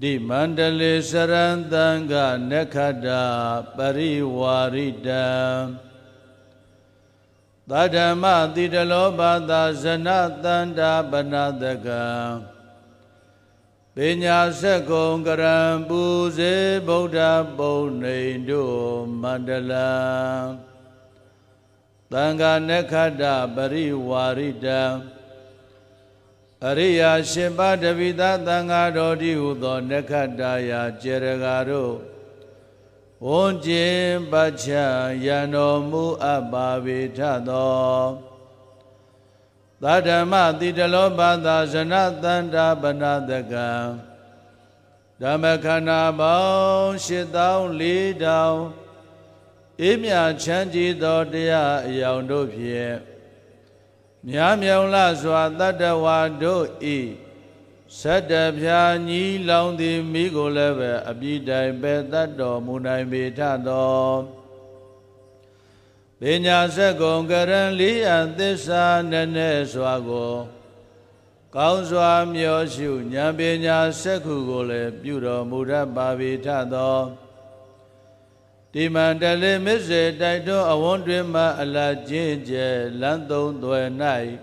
di Mandali Sarantangga Nakhada Pariwarida Tadama Tidalobada Sanatanda Banadaga Pinyasa Kongkaran Puse Bodha Boneindo Mandala Tangga Nakhada Pariwarida Ariya Shemba Davida Tangado Diudo Nekadaya Jeregaro Unjim Bacha Yanomu Abavitado Tadama Tidalobada Sanatanda Banadaga Damakana Bao Shidao Lidao Imya Chanji Dodea Yaundopye Nyam yang laswa tada wadoi sadap nyanyi laundi migo leve abidai betado munai betado binyasa gonggaran lian desa nene swago kau swam yoshu nyam binyasa kugole biuro muda babitado Di Mandali Mese Taito Awondrima Ala Jinje Lantong Dwe Nai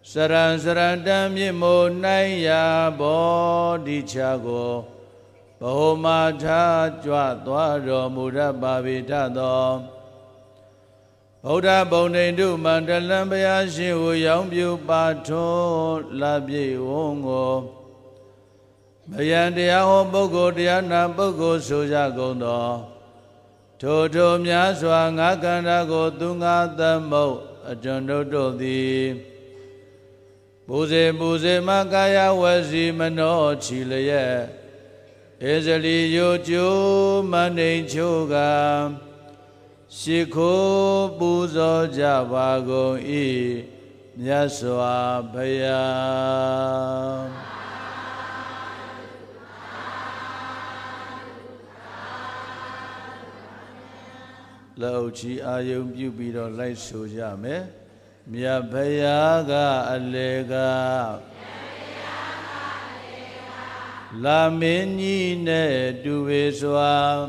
Saran Saran Dam Yimo Nai Ya Bo Di Chago Bahoma Tha Chwa Twaro Muda Babi Tato Bauda Bonendu Mandalam Bayashi Hu Yangbiu Pato Labye Wongo Bayandi Ahom Bogo Diana Bogo Suja Gondo Toto miaswa ngakanda go tunga tamo ajondo dodi Buze buze makaya wasi mano chileye Ezali yojo mane choga Shiko buzo javago i miaswa baya Lauci ayam yubi do lai soja me mia bayaga alega la meni ne duwe swa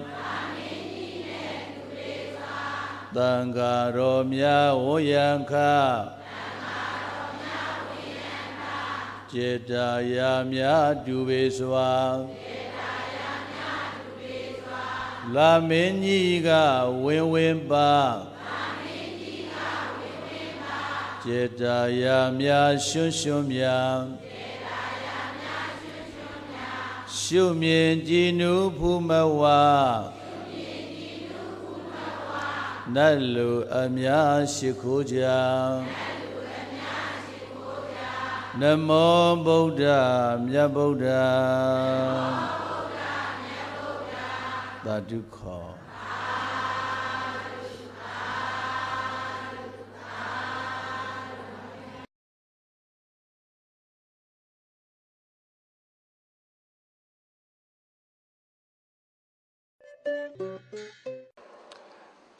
tangaro mia oyanka jedaya mia duwe swa La menyiga wewemba Jedaya mya shunshumya Shumyen jinu pumawa Nalu amya shikuja Namo Buddha mya Buddha Tadukha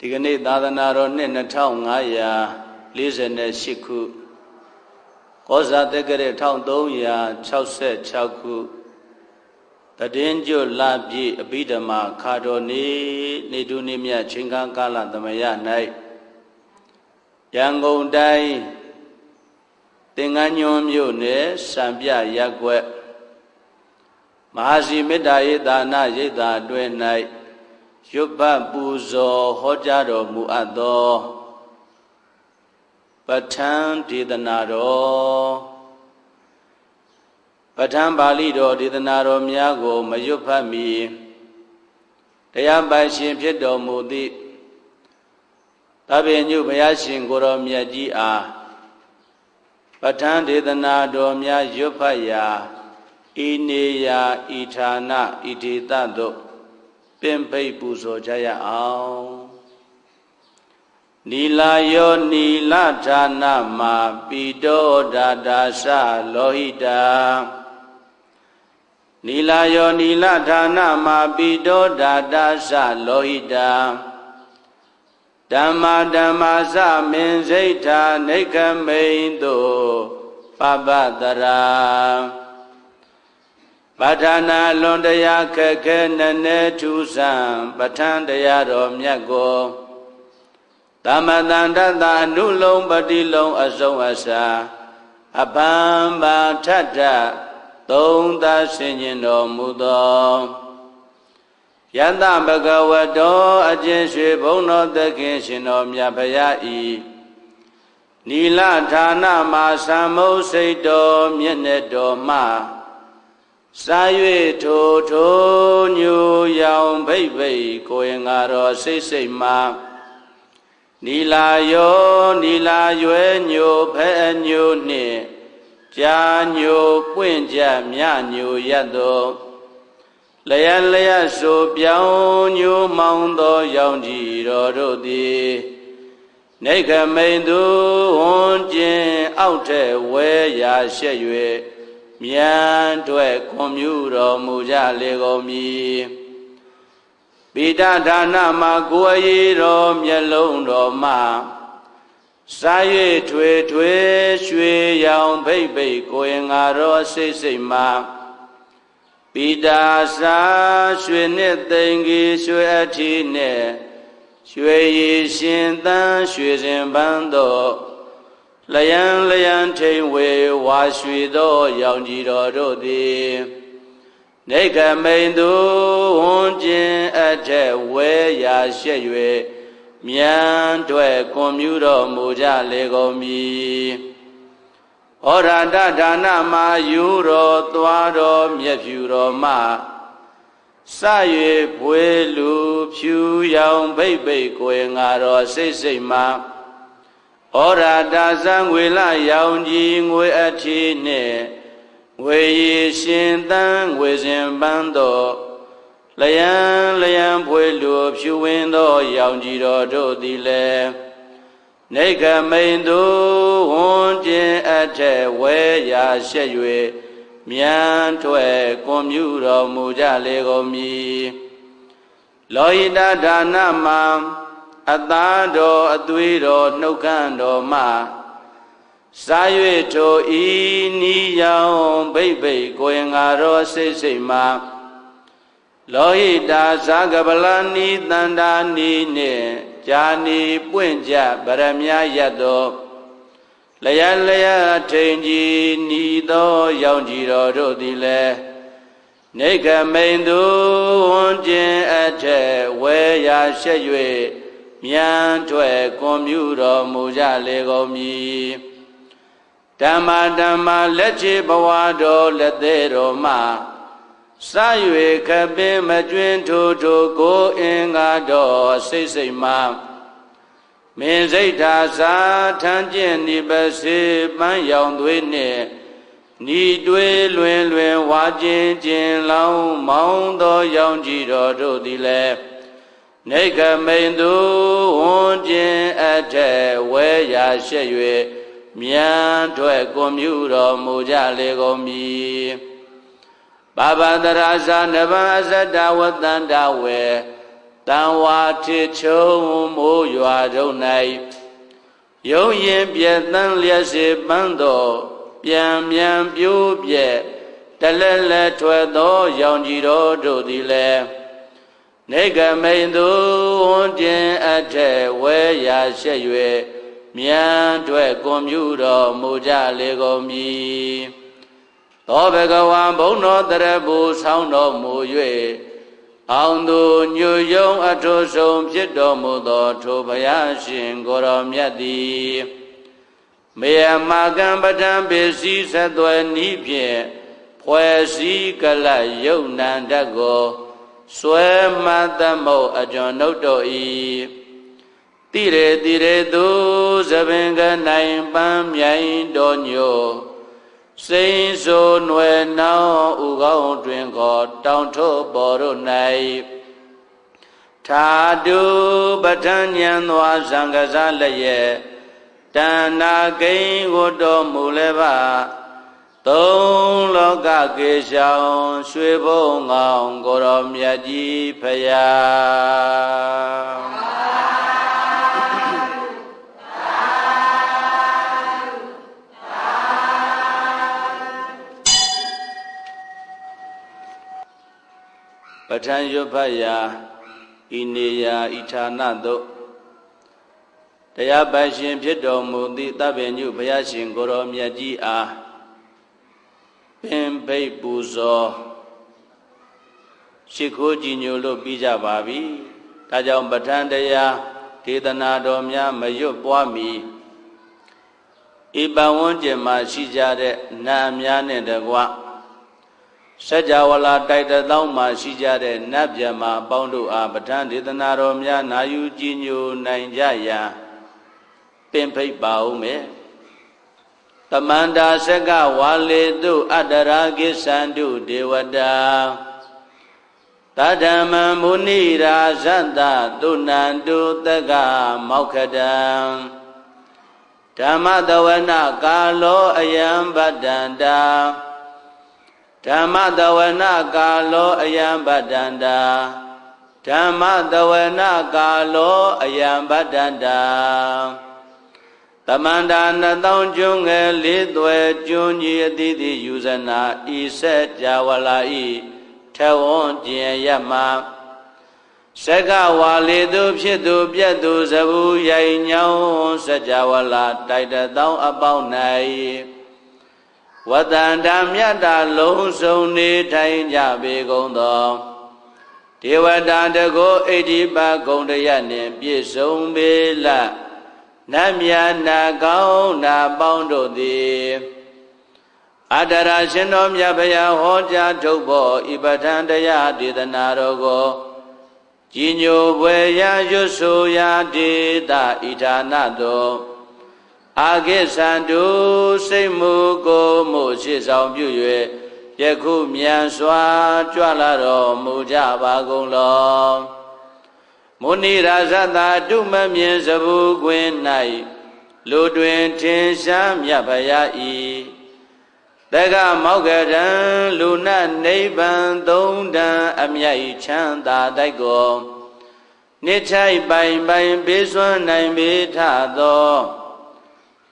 Dikani dadana ron ne natang ngaya lizen ne siku kosa tegere tang dong ya chauset chauku Tadinjo labji abidama kadoni nidunimya chingkan kala tamaya nai Yangon dai tinganyom yone sambya yakwe Mahasi midai dana yeda dwe nai Yubba buzo hojaro muado Patan didanaro Padam Bali do didanaro miago mayupami Dayambai shin pyedo mudi Tabenyu bayashin goro miaji a Padam didanado miayupaya Ineya itana ititado Pempai puso jaya ao Nilayo nilatana ma pido dadasa lohida Nilayo niladana mabido dadasa lohida Dhamma dhammasa minzaita nekamindo pabadara Padana londaya kekenene tusam patandaya romyako Tamadandanda nulong badilong asong asa Abamba tata tongta sinyino mudo Yanda bagawado ajensi bono dekensino myabayai Nila dhana masamo seido myenedo ma Sayue to nyu yaung pei pei koe ngaro sei sei ma Nilayo nilayue nyu pei nyu ni Jia nyu puen jia mia nyu yado Layan layan so biao nyu maung do yaung jiro do di Neka meidu hon jin au te we ya she yue Mian due komyuro muja legomi Bida dana ma guayiro mielong roma Saye tue tue shue yaung pei pei koe ngaro sei sei ma Bida sa shue ne tengi shue ati ne Shue yi shin tan shue shin bando Layan layan tewe wa shui do yang jiro do di Neka meidu hon jin ate we ya she yue Mian dwe komyuro muja legomi Ora dadana ma yuro tuaro myevyuro ma Sayue pwe lu pyu yang bebe koe ngaro sei sei ma Ora dasang wila yaung jing we ati ne we shin tang we shin bando layan layan pwe lu pyu win do yaung jiro do di le neka meidu hon jin ate we ya she yue mian twe komyuro muja legomi loida dana ma Atado atwiro nukando ma Sayue to i ni yaong bebe koe ngaro sei sei ma Lohida sagabala ni tanda ni ne Jani puenja baramya yado Laya laya tenji ni do yaong jiro do dile Neka meidu honjin ate we ya she yue Mian dwe komyuro muja legomi Dhamma dhamma lechi bawado letero ma Sayue kabe majwin tutu go ingado sei sei ma Min zeita sa tanjin nibasi pan yang dwe ne Ni dwe luen luen wajin jin lao maung do yang jiro do dile Neka meidu hon jin ate we ya she yue Mian dwe komyuro muja legomi Baba darasa neba asada watanda we Tanwa ti chou mu yua rou nai Yong yin pye tan lia si bando Pian mian piu pye Talele twe do yang jiro do di le Neka meidu hon jin ate we ya she yue Mian dwe komyuro muja legomi Tho bhagawan bono tarabu sauno mu yue Aungdu nyu yong atho song phitto mu tho tho bhaya shin goro myat thi Mea makan patan pesi satwa ni phyin phwe si kala yau nan dak ko Sue matamo ajon nodoi Tire tire du zabenga naim pam yain donyo Sein so nue nao ugao twin ko down to boro nai Tadu batanyan wa sangazalaye Tana gain godo muleva Tong loka kesyang suebo ngaung gorom yaji payang Padang yobaya ineya itana do. Daya baishin pyedo mudi tabenyu bayashin goro miyaji a. Pempei buzo. Shiko jinyolo bija babi. Tajau padang daya titana do miya mayo puami. Iba wonje ma shijare na miyane dagwa. Sajawala taita tauma sijare nabja ma paundu a batan ditana romya nayu jinyu nainjaya pempei paume tamanda seka wale tu adaragi sandu dewada tadama munira santa tunandu tega maukadam dhamma dawana kalo ayam badanda Dhamma dawana kalo ayam badanda Dhamma dawana kalo ayam badanda Tamandana taunjung elitwe junyi didi yuzana Ise jawalai tewon jien yama Seka walidu psidu pyedu sabu yai nyau Sajawala taita taung abau nai Wadanda miyata lungsung ni thayin jabi gongto Dewadanda go edipa gongto yanin pisung bila Namiyana gauna baundo di Adara shinom yabaya hoja thukpo ipadanda ya ditanarogo Jinyubwe ya yusu ya dita itanato Ake sandu seimu ko mu sisau yue Yeku mian swa juala ro mu jaba gong lo Muni rasata duma mien sabu gwen nai Lu duen tin sam yabaya i Dega mau gadan lu na nei ban dong dan amyai chan ta dai go Nichai bai bai biswan nai mita do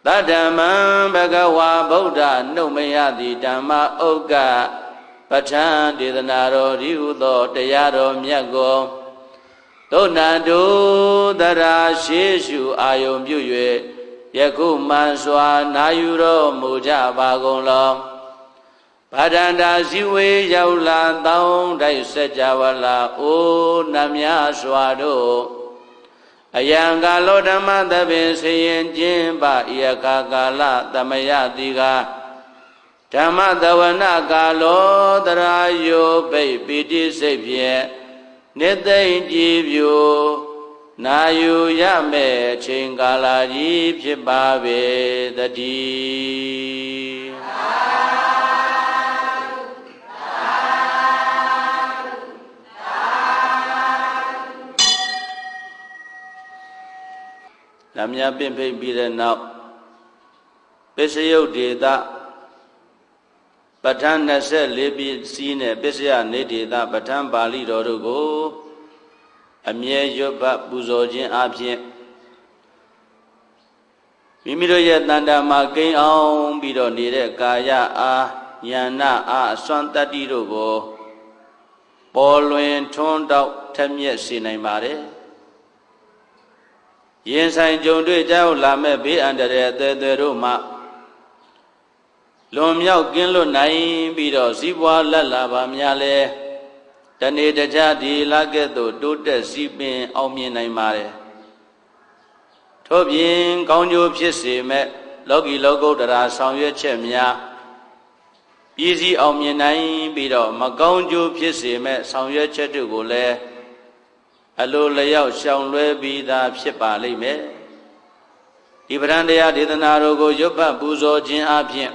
Tadamam bhagawa buddha numayati dhamma oka Pathan ditanaro riuto tayaro miyako Tonandu tara sheshu ayom yue Yaku manswa nayuro muja bhagonglo Padanda siwe yaula taung dai sajawala o namya swado Ayangka lo dhamma tabe seyen jimpa iyaka kala tamayatiga Dhamma tawana kalo tarayo pei piti sepye Nitai jibyo nayu yame chingkala jibshipabe tati Namya pempei bira nao Pesayau dita Pathan nasa lebi sine Pesaya ne dita Pathan bali rorugo Amye yoba buzojin abhyen Mimiro yatanda ma kain aung Biro nire kaya a Yana a swantati rogo Polwen chondao Thamye sinai mare Yen sain jong dui jau lame bi andare te te ruma Lom yau kin lo nain biro sibwa lalaba miyale Tane daja di lage to dote sibin aumye nain mare Thob yin kaunyo pshisi me Logi logo dara sangye che miya Pisi aumye nain biro ma kaunyo pshisi me sangye che tuko le Alu layau siang lue bida psipa lime. Ibrandaya ditanarogo yoba buzo jin abhyen.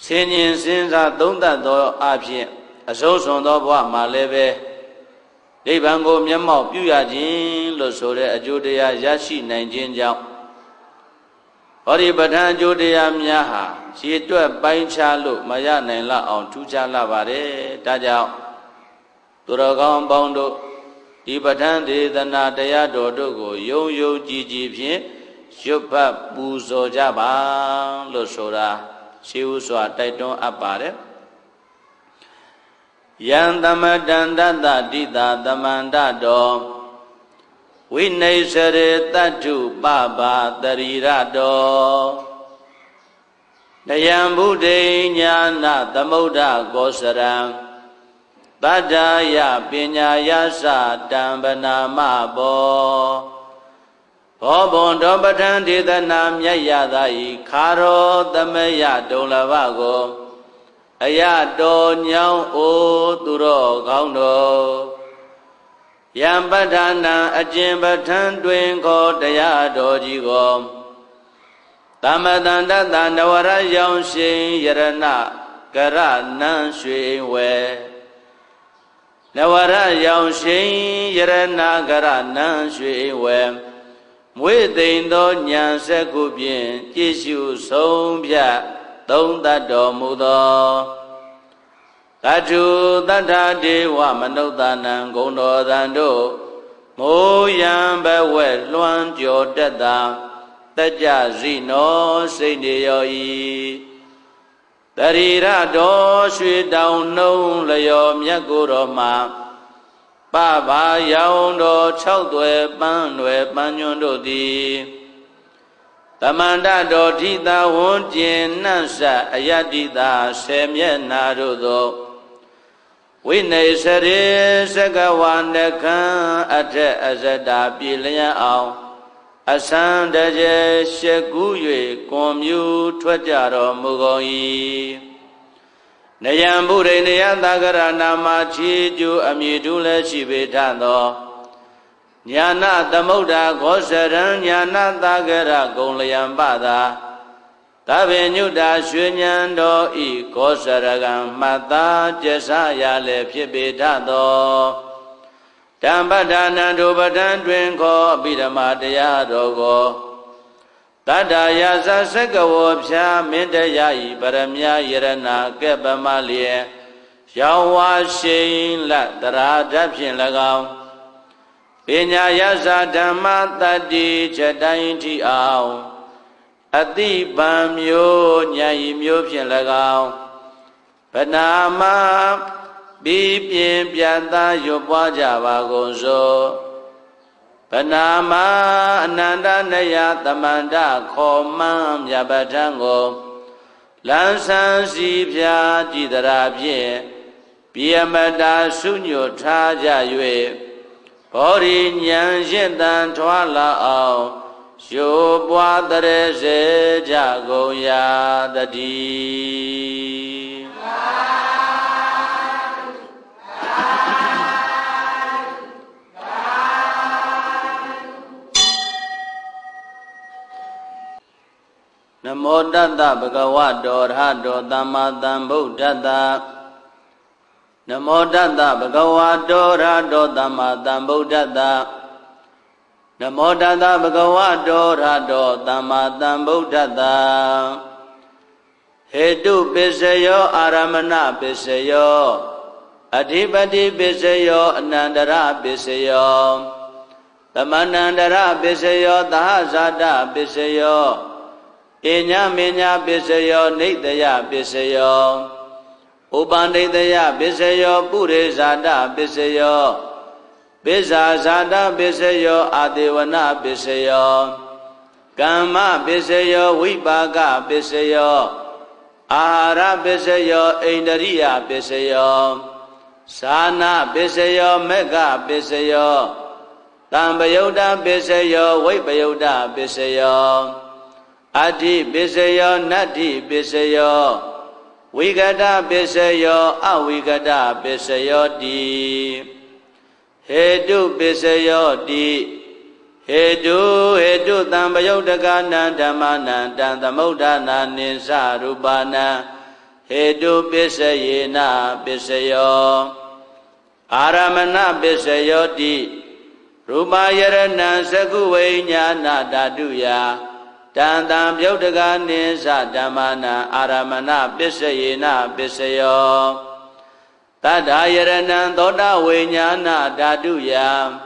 Senyin sinza dongda do abhyen. Asou sondo bwa ma lebe. Leibango miyamau piuya jin lo sore ajodaya yashi nain jin jau. Ori badan jodaya miyaha. Sietwe bain cha lu maya nain la on tuja la bare tajau. Turagam baundo. Di badan ditana daya dodo go yong yong jiji pin Shubha buzo jabang lo sora Siu swa taitong apare yang tamadan tata dita tamanda do winai sere taju papa terira do dayang bude nyana tamuda kosaram badaya pinyaya sadam banama bo Obon domba dan di tanam nyaya dai karo tamaya dolawago ayat do nyau o turo kauno yang badana ajin badan twin ko daya doji go tamadan dan dawara yang sing yarana karanan swing we dawara yang sing yarana karanan swing we Mui ding do nyan se kubien jishu song pia dong da do mu do. Taju tanda di wa manok tanan gong do dan do. Mu yang bewe luang jo dadang. Taja zino se ni yoi. Dari rado sui daun nong layo miyakuro ma. Baba yang do cau due ban yon do di tamanda do di ta won jin nan sa ayati ta se myen na do do winai sare sagawan kan athe asada pi lyan aung asan de je sheku yue kon myu thwat ja do mu gon yi Nayang budai nayang tagara nama ciju amidu le cibetando. Nyana tamuda kosaran nyana tagara gong layang bada. Tapi nyuda sunyando i kosaragan mata jesa ya le cibetando. Dan badana do badan twin ko bidama daya dogo. Tada yasa sekawo pya mindaya i paramya yarana kepamaliye yawa shin la tara da phin lagaw pinya yasa dhamma tatti chatain thi aw ati ban myo nyai myo phin lagaw banama bi pyin pyan ta yop pwa ja ba gon so Banama ananda naya tamanda khomam ya badango lansan si pya jidara pye piyamada sunyo tha ja yue bodhi nyan yin tan thwa la aw syo bwa tare se ja gon ya tati Namo tata bhagavato arahato samma sambuddhassa Namo tata bhagavato arahato samma sambuddhassa Namo tata bhagavato arahato samma sambuddhassa Hetu pisayo aramana pisayo adhipati pisayo anandara pisayo tamanandara pisayo tahasada pisayo Inya minya bisayo nitya bisayo Upanitya bisayo purisada bisayo Bisasada bisayo adivana bisayo Kamma bisayo vipaka bisayo Ahara bisayo indriya bisayo Sana bisayo mega bisayo Tambayuta bisayo vipayuta bisayo Adi bisayo nadi bisayo wigada bisayo awigada bisayo di hedu bisayo di hedu hedu tambayodaka nandamana tantamodana ninsa rupana hedu bisayena bisayo aramana bisayo di rumayarana sakuwainyana daduya Dan tam yau daga nisa damana aramana bisayena bisayo tadayarana toda winyana daduya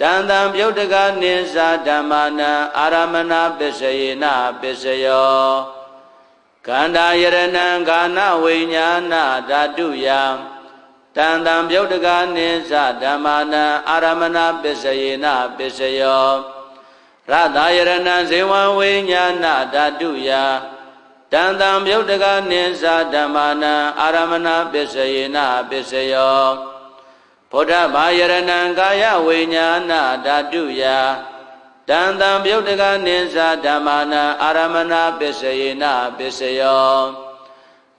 Dan tam yau daga nisa damana aramana bisayena bisayo kandayarana gana winyana daduya Tantam Yodaka Nisa Damana Aramana Pisayena Pisayo Radhayarana Ziva Vinyana Daduya Tantam Yodaka Nisa Damana Aramana Pisayena Pisayo Buddha Bhayarana Kaya Vinyana Daduya Tantam Yodaka Nisa Damana Aramana Pisayena Pisayo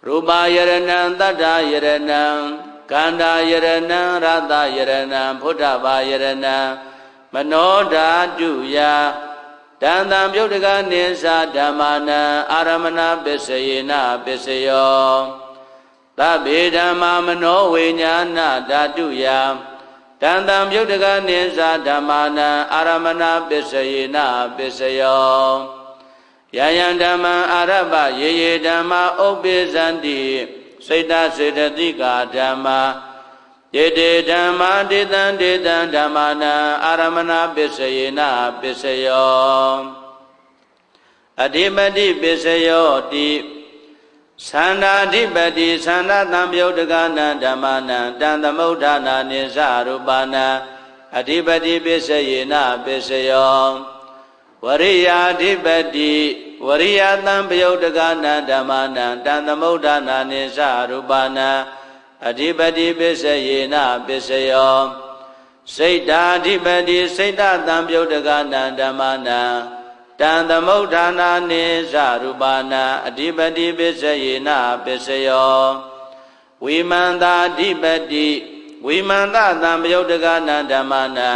Rupa Yarana Tata Yarana Kanda Yarana, Radha Yarana, Buddhava Yarana, Manoda Duya, Tantam Yodaka Nisa Damana, Aramana Pisayena Pisayo, Tabidama Mano Vinyana Daduya, Tantam Yodaka Nisa Damana, Aramana Pisayena Pisayo, Yayandama Araba, Yayedama Obizandi, Seda seda tiga dhamma, yede dhamma ditan dhammana aramana pisayena pisayo, adhipati pisayo di, sana adhipati sana tamyodakana dhammana tantamodana nisarupana, adhipati pisayena pisayo, wariya adhipati Wariya tamyodakana dhammana tantamodana nisarupana adhipati pisayena pisayo Saita adhipati saita tamyodakana dhammana tantamodana nisarupana adhipati pisayena pisayo Vimanta adhipati vimanta tamyodakana dhammana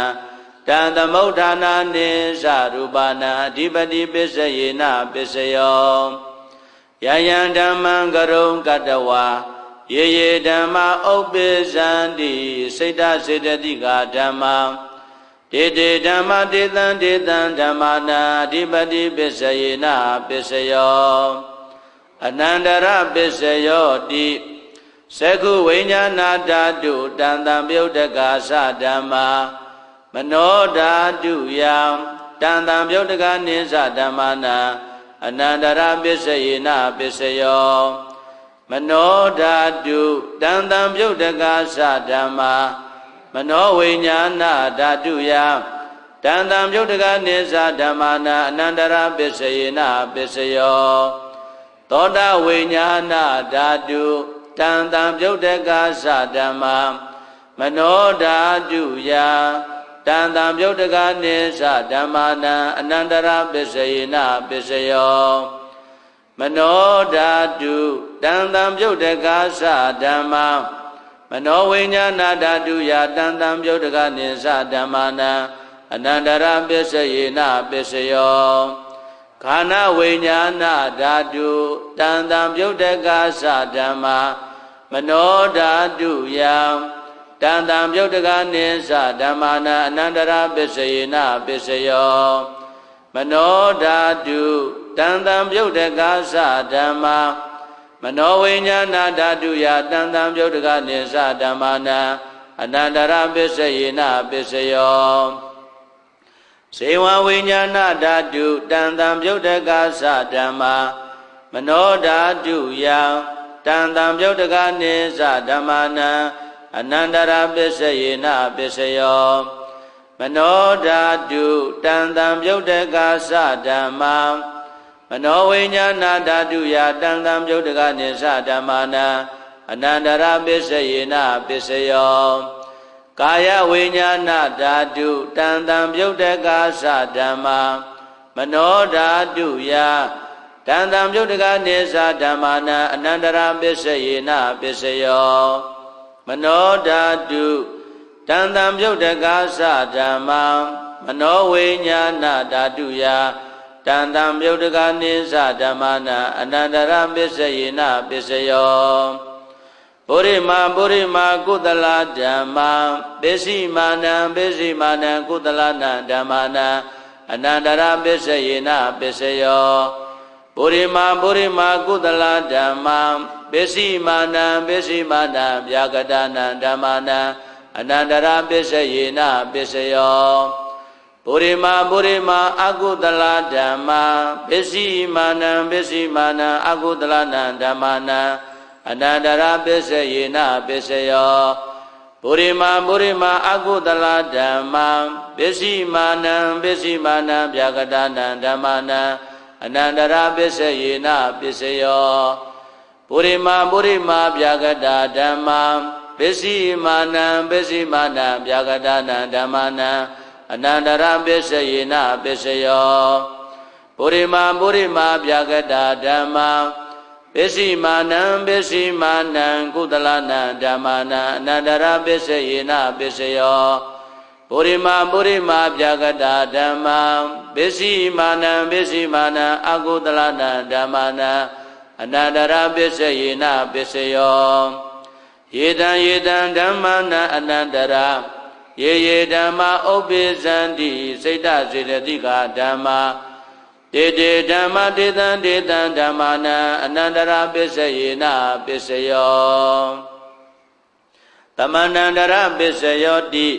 Tantamodana nisarupana adhipati pisayena pisayo Yayam dhammam garom katava yeye dhamma obizanti saita saitatika dhamma Dede dhamma ditan dhammana adhipati pisayena pisayo Anantara pisayo di Sekhu vinyana dhatu tantamyodaka sa dhamma Manoda duya tantam yodaka nisa dhammana anantara pisayena pisayo Manoda du tantam yodaka sa dhamma Mano vinyana dhatuya tantam yodaka nisa dhammana anantara pisayena pisayo Tota vinyana dhatu tantam yodaka sa dhamma Manoda duya Tantam yodaka nisa dhammana anantara pisayena pisayo Manoda du tantam yodaka sa dhamma Mano vinyana dhatuya tantam yodaka nisa dhammana anantara pisayena pisayo Khana vinyana dhatu tantam yodaka sa dhamma Manoda duya Tantam yodaka nisa dhammana anantara pisayena pisayo Manoda du tantam yodaka sa dhamma Mano vinyana dhatuya tantam yodaka nisa dhammana anantara pisayena pisayo Seva vinyana dhatu tantam yodaka sa dhamma Manoda duya tantam yodaka nisa dhammana Anantara pisayena pisayo Manoda du tantam yodaka sa dhamma Mano vinyana dhatuya tantam yodaka nisa dhammana anantara pisayena pisayo Kaya vinyana dhatu tantam yodaka sa dhamma Manoda duya tantam yodaka nisa dhammana anantara pisayena pisayo Manoda du tantam yodaka sa dhamma Mano vinyana dhatuya tantam yodaka nisa dhammana anantara pisayena pisayo Purima kutala dhamma Pisimana kutala dhammana anantara pisayena pisayo Purima kutala dhamma Pisimana vyakadana dhammana anantara pisayena pisayo Purima akutala dhamma Pisimana akutala dhammana anandara bisayena bisayo Purima purima aku telah damam Besi manam Biakadanan damana Anandara bisayena bisayo Purima biakadanan damam Besi manam Biakadanan damana Anandara bisayena bisayo Purima biakadanan Besi manang kutalana damana nadara besayena besayo Purima biagada damam Besi manang akutalana damana nadara besayena besayo Yedan damana anandara Ye dhamma obizandi Seda siddhika dhamma Dede dhamma dedan dhammana anandara besayena besayo Tamanandara besayo di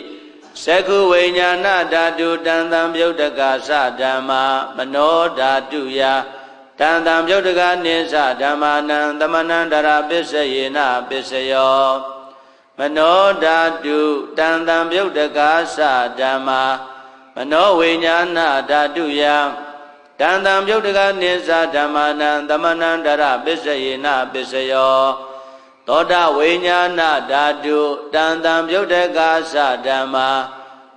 Sekhu vinyana dhatu tantam yodaka sa dhamma Mano dhatu ya tantam yodaka nisa dhammana Tamanandara besayena besayo Mano dhatu tantam yodaka sa dhamma Mano vinyana dhatu ya Tantam yodaka nisa dhammana tamanandara besayena besayo Toda vinyana dhatu tantam yodaka sa dhamma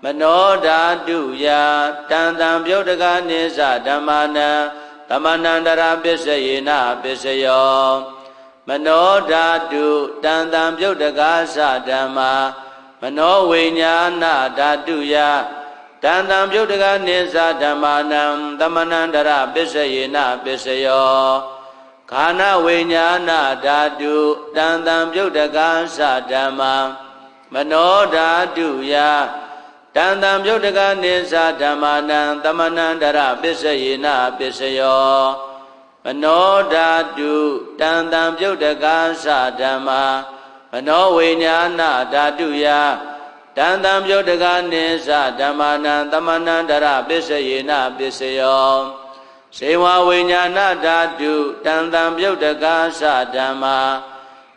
Mano dhatu ya tantam yodaka nisa dhammana tamanandara besayena besayo Mano dhatu tantam yodaka sa dhamma Mano vinyana dhatu ya Tantam yodaka nisa dhammana tamanandara besayena besayo Khana vinyana dhatu tantam yodaka sa dhamma Mano dhatu ya tantam yodaka nisa dhammana tamanandara besayena besayo Mano dhatu tantam yodaka sa dhamma Mano vinyana dhatu ya Tantam yodaka nisa dhammana tamanandara besayena besayo Seva vinyana dhatu tantam yodaka sa dhamma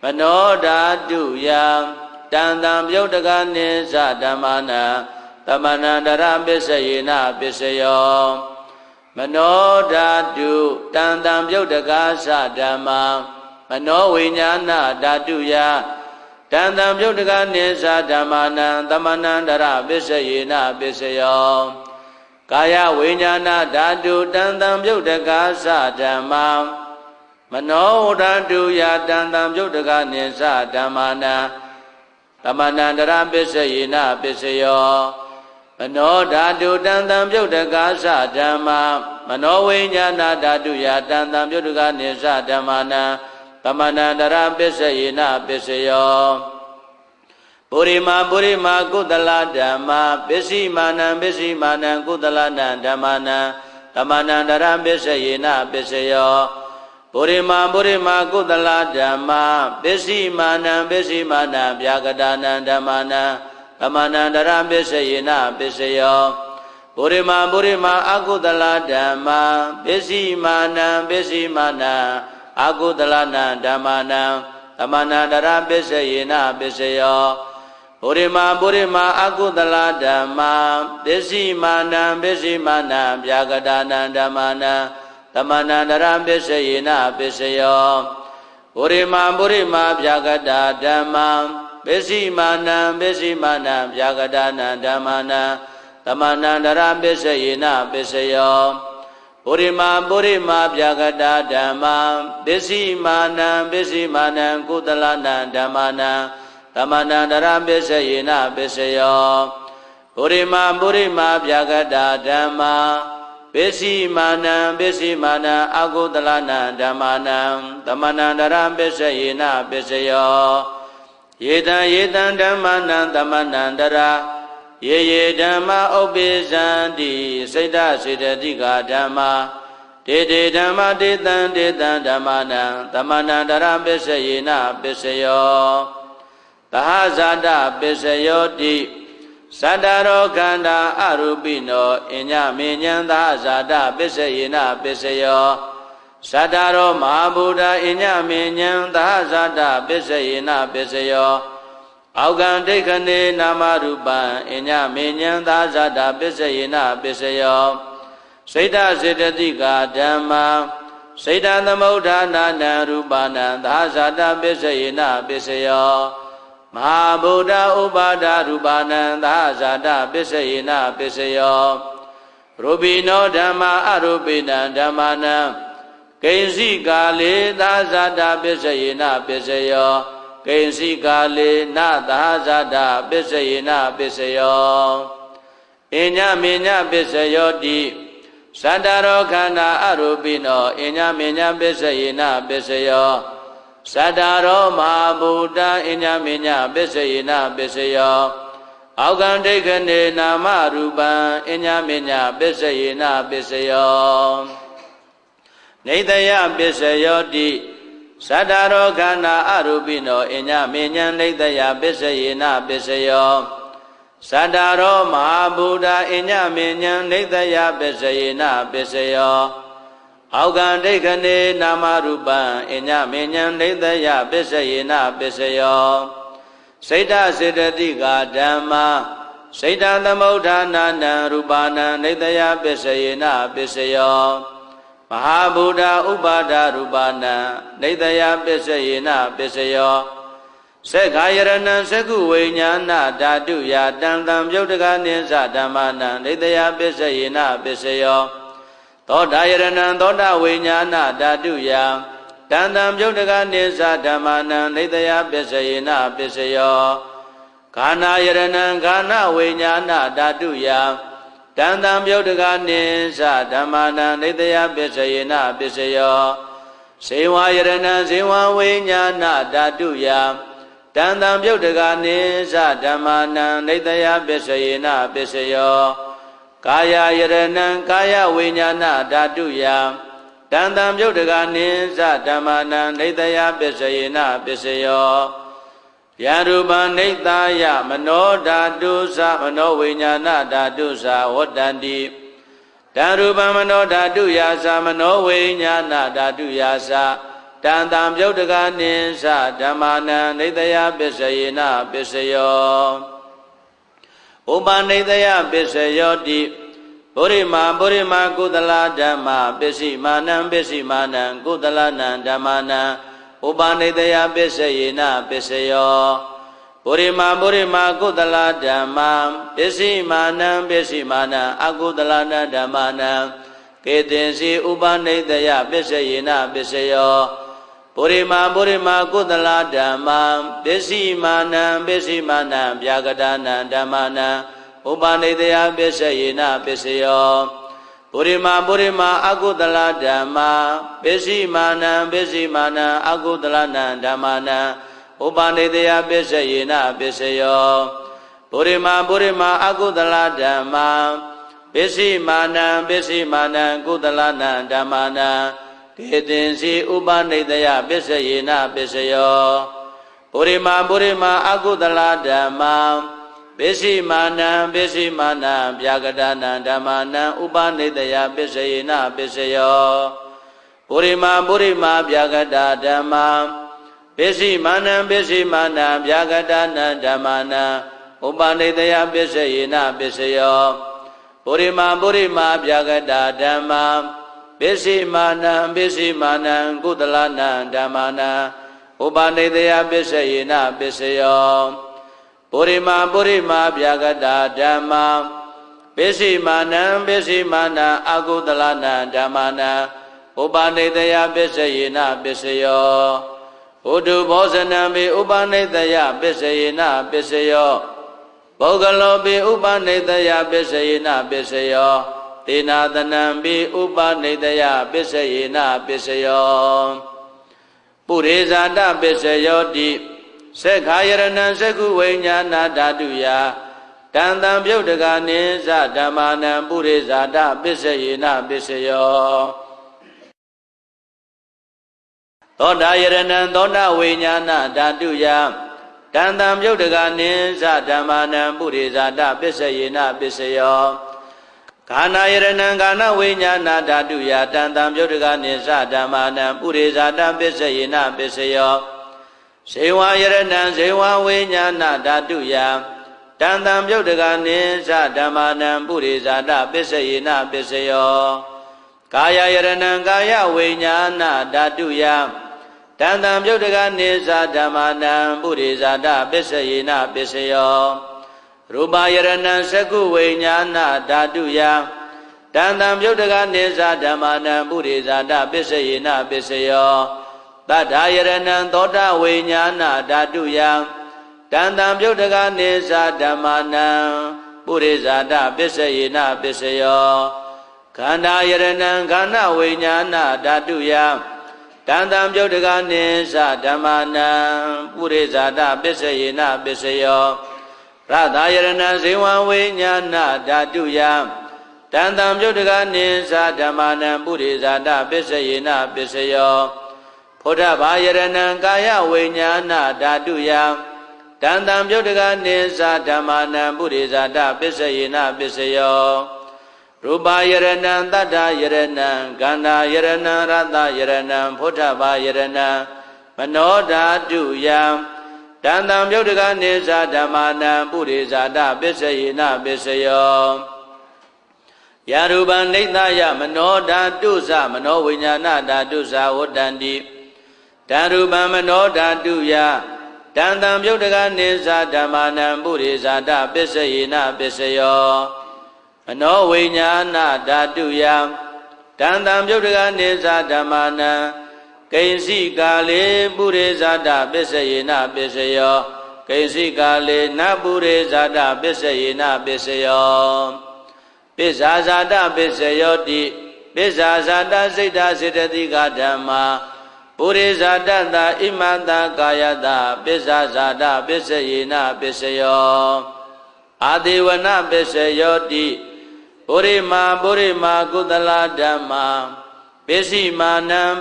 Mano dhatu ya tantam yodaka nisa dhammana tamanandara besayena besayo Mano dhatu tantam yodaka sa dhamma Mano vinyana dhatu ya Tantam yodaka nisa dhammana tamanandara besayena besayo Kaya vinyana dhatu tantam yodaka sa dhamma Mano dhatu ya tantam yodaka nisa dhammana tamanandara besayena besayo Mano dhatu tantam yodaka sa dhamma Mano vinyana dhatu ya tantam yodaka nisa dhammana tamanandara besayena besayo Purima kutala dhamma Besi manam kutalana dhammana tamanandara besayena besayo Purima kutala dhamma Besi manam biakadana dhammana tamanandara besayena besayo Purima akutala dhamma Besi manam Aku telah damana tamanandara besayena besayo Purima aku telah damam Besi manam biakadana damana tamanandara besayena besayo Purima biakadana damam Besi manam biakadana damana tamanandara besayena besayo Purima biakada damam Besi manam kutalana damana tamanandara besayena besayo Purima biakada damam Besi manam akutalana damana tamanandara besayena besayo Yedan dhammana tamanandara Ye dhamma obizandi Seda siddhika dhamma Dede dhamma dedan dhammana tamanandara besayena besayo Tahasada besayo di Sadaro ganda arubino Inyaminyam tahasada besayena besayo Sadaro Mahabuddha Inyaminyam Tahasada Bisayena Bisayo Augandikani Namarupa Inyaminyam Tahasada Bisayena Bisayo Sita Siddhatika Dhamma Sita Namodana Narupana Tahasada Bisayena Bisayo Mahabuddha Upada Rupana Tahasada Bisayena Bisayo Rubino Dhamma Arubina Dhammana Kensi Kali Tahasada Bisayena Bisayo Kensi Kali Na Tahasada Bisayena Bisayo Inya Minya Bisayo Di Sadaro Khanda Arubino Inya Minya Bisayena Bisayo Sadaro Mahabuddha Inya Minya Bisayena Bisayo Augandikane Namarupa Inyaminya Bisayena Bisayo Neitaya Bisayo Di Sadaro Khanda Arubino Inyaminya Neitaya Bisayena Bisayo Sadaro Mahabuddha Inyaminya Neitaya Bisayena Bisayo Augandikane Namarupa Inyaminya Neitaya Bisayena Bisayo Sita Siddhatika Dhamma Sita Namodana Narupana Neitaya Bisayena Bisayo Mahabuddha Upada Rupana Neitaya Bisayena Bisayo Sekayarana Sekuvinyana Dhatu Yatantam Yodaka Ninsa Dhammana Neitaya Bisayena Bisayo Todayarana Todavinyana Dhatu Yatantam Tantam Yodaka Ninsa Dhammana Neitaya Bisayena Bisayo Khanayarana Khanavinyana Dhatuya Tantam Yodaka Ninsa Dhammana Neitaya Bisayena Bisayo Sivayarana Sivavinyana Dhatuya Tantam Yodaka Ninsa Dhammana Neitaya Bisayena Bisayo Kayayarana Khayavinyana Dhatuya Tantam Yodaka Ninsa Dhammana Neitaya Bisayena Bisayo Yarupa Neitaya Mano Dhatusa Mano Vinyana Dhatusa Vodandi Tarupa Mano Dhatuyasa Mano Vinyana Dhatuyasa Tantam Yodaka Ninsa Dhammana Neitaya Bisayena Bisayo Upa Neitaya Bisayo Di Purima kudala dhamma Besimanam kudala dhammana Upaneitaya Bisayena Bisayo Purima kudala dhamma Besimanam akudala dhammana Ketensi Upaneitaya Bisayena Bisayo Purima kudala dhamma Besimanam Vyakadana dhammana Upaneitaya Bisayena Bisayo Purima akudala dhamma Besimanam akudala dhammana Upaneitaya Bisayena Bisayo Purima akudala dhamma Besimanam akudala dhammana Ketensi Upaneitaya Bisayena Bisayo Purima akudala dhamma Besimanam Vyakadana dhammana Upaneitaya Bisayena Bisayo Purima Vyakada dhamma Besimanam Vyakadana dhammana Upaneitaya Bisayena Bisayo Purima Vyakada dhamma Besimanam Kudalana dhammana Upaneitaya Bisayena Bisayo Purima Vyakada dhamma Besimanam akudala dhammana Upaneitaya Bisayena Bisayo Udu bhosanampi Upaneitaya Bisayena Bisayo Bhogalompi Upaneitaya Bisayena Bisayo Tinadanampi Upaneitaya Bisayena Bisayo Purisada Bisayo Di Sekayarana Sekuvinyana Dhatuya Tantam Yodaka Ninsa Dhammana Purisada Bisayena Bisayo Todayarana Todavinyana Dhatuya Tantam Yodaka Ninsa Dhammana Purisada Bisayena Bisayo Kana irana kana winyana dadu ya tantam yudhika nisa dhamanam urisadam bisayinam bisayo. Sewa irana sewa winyana dadu ya tantam yudhika nisa dhamanam urisadam bisayinam bisayo. Kaya irana kaya winyana dadu ya tantam yudhika nisa dhamanam urisadam bisayinam bisayo. Rupa irana saku winyana dhaduya tantam yudhika nisa dhamanam urisadam bisayinam bisayo. Tadha irana tota winyana dhaduya tantam yudhika nisa dhamanam urisadam bisayinam bisayo. Kanda irana kanda winyana dhaduya tantam yudhika nisa dhamanam urisadam bisayinam bisayo. Radha irana sewa winyana dhaduya tantam yudhika nisa dhamanam urisadam bisayinam bisayo. Phodabha irana kaya winyana dhaduya tantam yudhika nisa dhamanam urisadam bisayinam bisayo. Rupa irana tadha irana gandha irana radha irana phodabha irana mano dhaduya tantam yudhika nisa dhamanam urisadam bisayinam bisayo. Yarupa nithaya mano dhatusa mano winyana dhatusa vodandi. Tarupa mano dhatuya tantam yudhika nisa dhamanam urisadam bisayinam bisayo. Mano winyana dhatuya tantam yudhika nisa dhamanam Kaisi kale urisadam bisayinam bisayo. Kaisi kale na urisadam bisayinam bisayo. Bisasadam bisayoti. Bisasadam sita sitatika dhamma. Urisadam ta imanta kayata. Bisasadam bisayinam bisayo. Adivana bisayoti. Purima kudala dhamma. Besimanam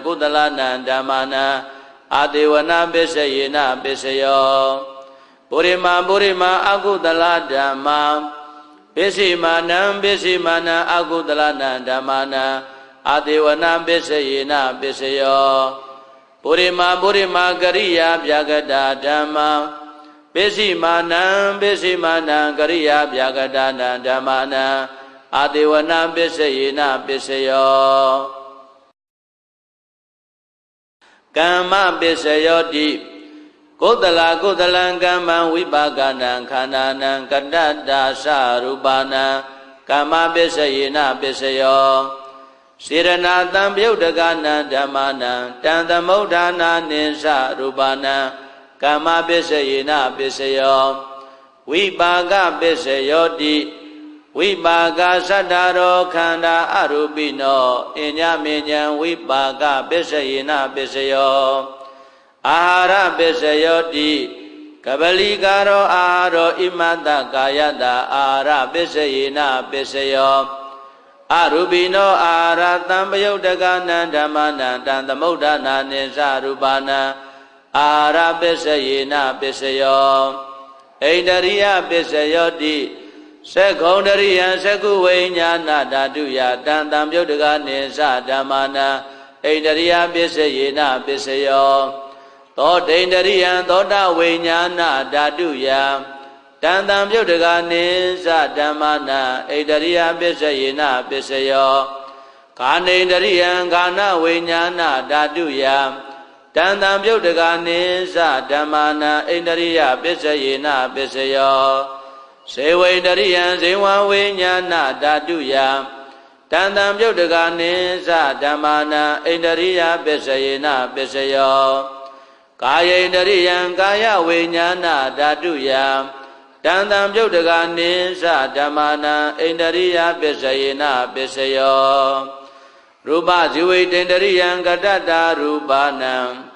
kudalanam dhamanam adivanam bisayinam bisayo. Purima akudala dhamanam besimanam akudalanam dhamanam adivanam bisayinam bisayo. Purima kariya vyagada dhamanam besimanam kariya vyagada dhamanam adivanam bisayinam bisayo. Kamma bisayoti kudala kamma vipakana khanana kandada sarupana kamma bisayinam bisayo. Siranatam yudhikana dhammana tantamodhana nisarupana kamma bisayinam bisayo. Vipaka bisayoti vipaka sadaro khanda arubino inyaminyam vipaka bisayinam bisayo. Ahara bisayoti kabalikaro aharo imanta kayata ahara bisayinam bisayo. Arubino ahara tambayudhikana dhammana tantamodhana nisarupana ahara bisayinam bisayo. Indariya bisayoti Sekondariya seku winyana dhaduya tantam yudhika nisa dhamanam indariya bisayinam bisayo. Todindariya toda winyana dhaduya tantam yudhika nisa dhamanam indariya bisayinam bisayo. Kanindariya kana winyana dhaduya tantam yudhika nisa dhamanam indariya bisayinam bisayo. Sewindariya sewa winyana dhaduya tantam yudhika nisa dhamanam indariya bisayinam bisayo. Kayindariya kaya winyana dhaduya tantam yudhika nisa dhamanam indariya bisayinam bisayo. Rupa jiwitindariya kadada rupanam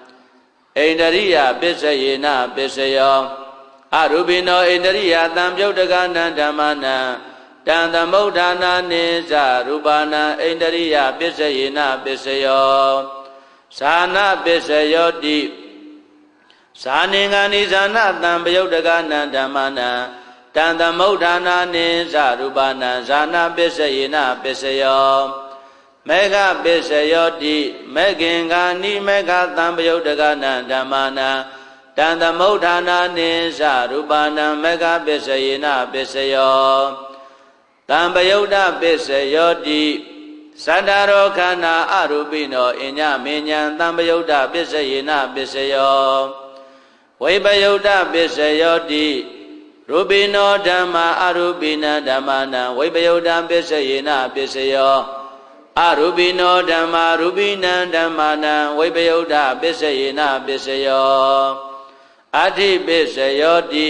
indariya bisayinam bisayo. Arubino indariya tamyudhikana dhammana tantamodhana nisarupana indariya bisayinam bisayo. Sana bisayoti saningani sana tamyudhikana dhammana Tantamodana ninsa rupana sana pisayina pisayo Mekha pisayo di mekinga ni mekha tampayodakana dhammana Tantamodana ninsa rupana mekha pisayina pisayo Tampayoda pisayo di Sadarokana arubino inya minyan tampayoda pisayina pisayo Vipayoda pisayo di Rubino dhamma arubina dhammana vipayoda pisayena pisayo Arubino dhamma rubina dhammana vipayoda pisayena pisayo Adhi pisayo di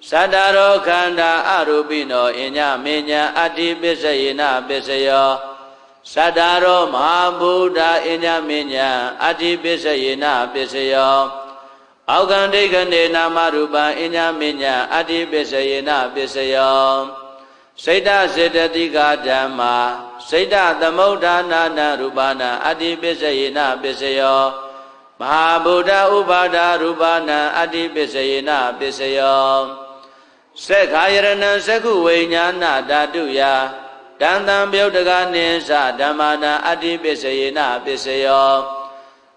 Sadaro khanda arubino inya minya adhi pisayena pisayo Sadaro mahabuddha inya minya adhi pisayena pisayo Augande gande nama rupa inya minya adi besayena besayam Seda sedatika dhamma Seda tamodana na rupana adi besayena besayam Mahabuddha upada rupana adi besayena besayam Sekhayarana sekhuvenyana dhatuya Dantam byaudaka ninsa dhammana adi besayena besayam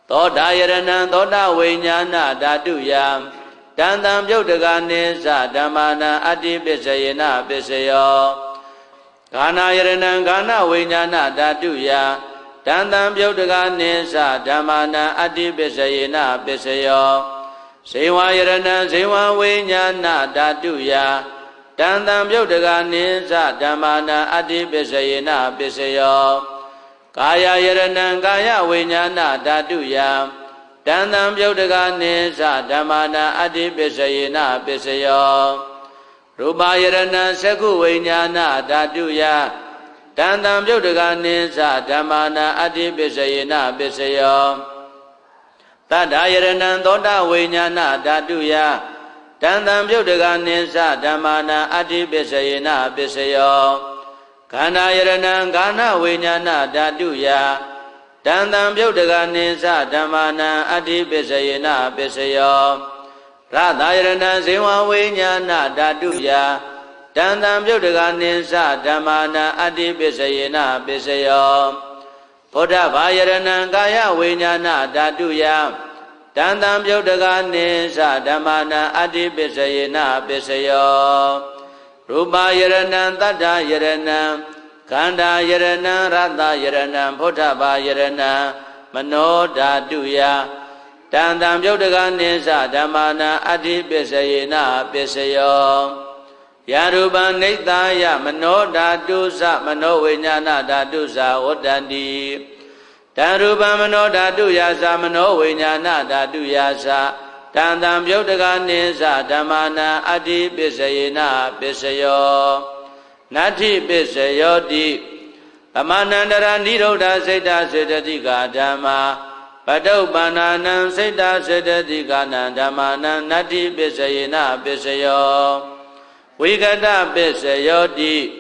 Todayarana todawinyana dhatuya Dantam byaudaka ninsa dhammana adi pisayena pisayo Ghanayarana ghanawinyana dhatuya Dantam byaudaka ninsa dhammana adi pisayena pisayo Sivayarana sivawinyana dhatuya Dantam byaudaka ninsa dhammana adi pisayena pisayo Kaya yaranan kaya winyana dhatuya Dantam byaudaka ninsa dhammana adi pisayena pisayo Rupa yaranan sekhuvenyana dhatuya Dantam byaudaka ninsa dhammana adi pisayena pisayo Tadda yaranan todawinyana dhatuya Dantam byaudaka ninsa dhammana adi pisayena pisayo Ghanayarana ghanawinyana dhatuya Dantam byaudaka ninsa dhammana adi pisayena pisayo Radhayarana sivawinyana dhatuya Dantam byaudaka ninsa dhammana adi pisayena pisayo Bodhavayarana kayawinyana dhatuya Dantam byaudaka ninsa dhammana adi pisayena pisayo Rupa yaranan, tadda yaranan, khanda yaranan, radha yaranan, bodhava yaranan, mano dhatuya. Dantam byaudaka ninsa dhammana adi pisayena pisayo. Ya rupa nitaya mano dhatusa mano vinyana dhatusa uddhanti. Dan rupa mano dhatuya sa mano vinyana dhatuya sa. Dantam byaudaka ninsa dhammana adi pisayena pisayo Nadhi pisayo di Tamanandara nirodha seda sedatika dhamma Padaupananam seda sedatika dhammanam nadhi pisayena pisayo Vigata pisayo di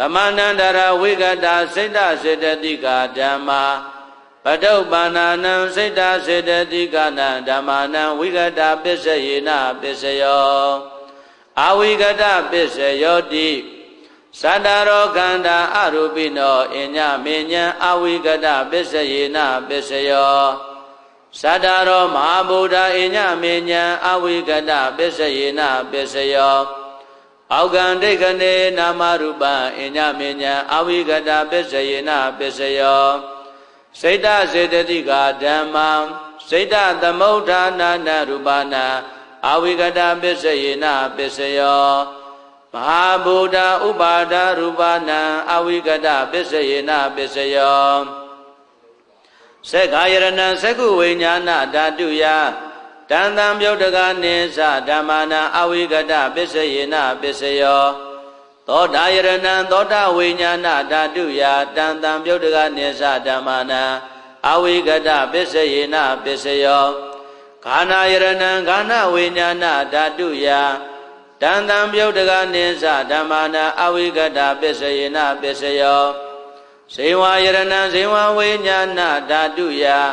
Tamanandara vigata seda sedatika dhamma Padaupananam seda sedatikana dhammanam vigata pisayena pisayo Avigata pisayo di Sadaro khanda arubino inya minya avigata pisayena pisayo Sadaro mahabuddha inya minya avigata pisayena pisayo Augande gande nama rupa inya minya avigata pisayena pisayo Seda sedatika dhamma Seda tamodana na rupana Avigata pisayena pisayo Mahabuddha upada rupana Avigata pisayena pisayo Sekhayarana sekhuvenyana dhatuya Dantam byaudaka ninsa dhammana Avigata pisayena pisayo Todayarana todawinyana dhatuya Dantam byaudaka ninsa dhammana avigata pisayena pisayo Ghanayarana ghanawinyana dhatuya Dantam byaudaka ninsa dhammana avigata pisayena pisayo Sivayarana sivawinyana dhatuya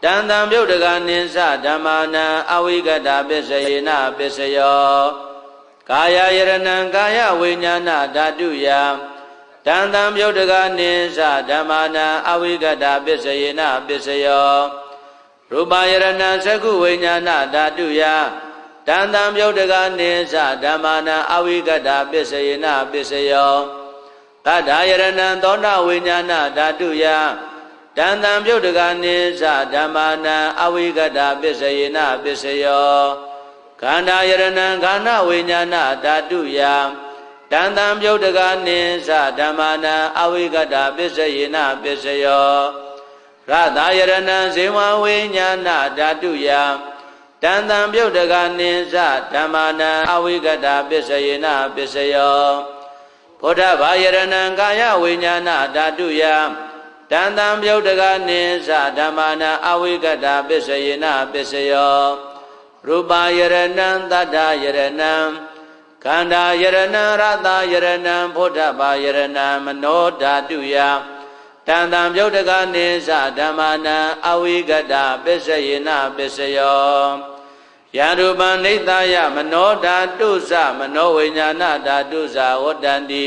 Dantam byaudaka ninsa dhammana avigata pisayena pisayo kaya yirana kaya winyana dhatuya tantam yodaka nisa dhammana awigata bisayena bisayo rupa yirana sakhu winyana dhatuya tantam yodaka nisa dhammana awigata bisayena bisayo kata yirana tona winyana dhatuya tantam yodaka nisa dhammana awigata bisayena bisayo kanda yirana kanda winyana dhatuya tantam yodaka nisa dhammana awigata bisayena bisayo radha yarana sewa winyana dhatuya tantam yodaka nisa dhammana awigata bisayena bisayo bodha bhayarana kaya winyana dhatuya tantam yodaka nisa dhammana awigata bisayena bisayo rupa yarana tadha yarana kanda yarana radha yarana bodhaba yarana mano dhatuya tantam yodaka nisa dhammana awigata bisayena bisayo yarupa nithaya mano dhatusa mano winyana dhatusa wadandi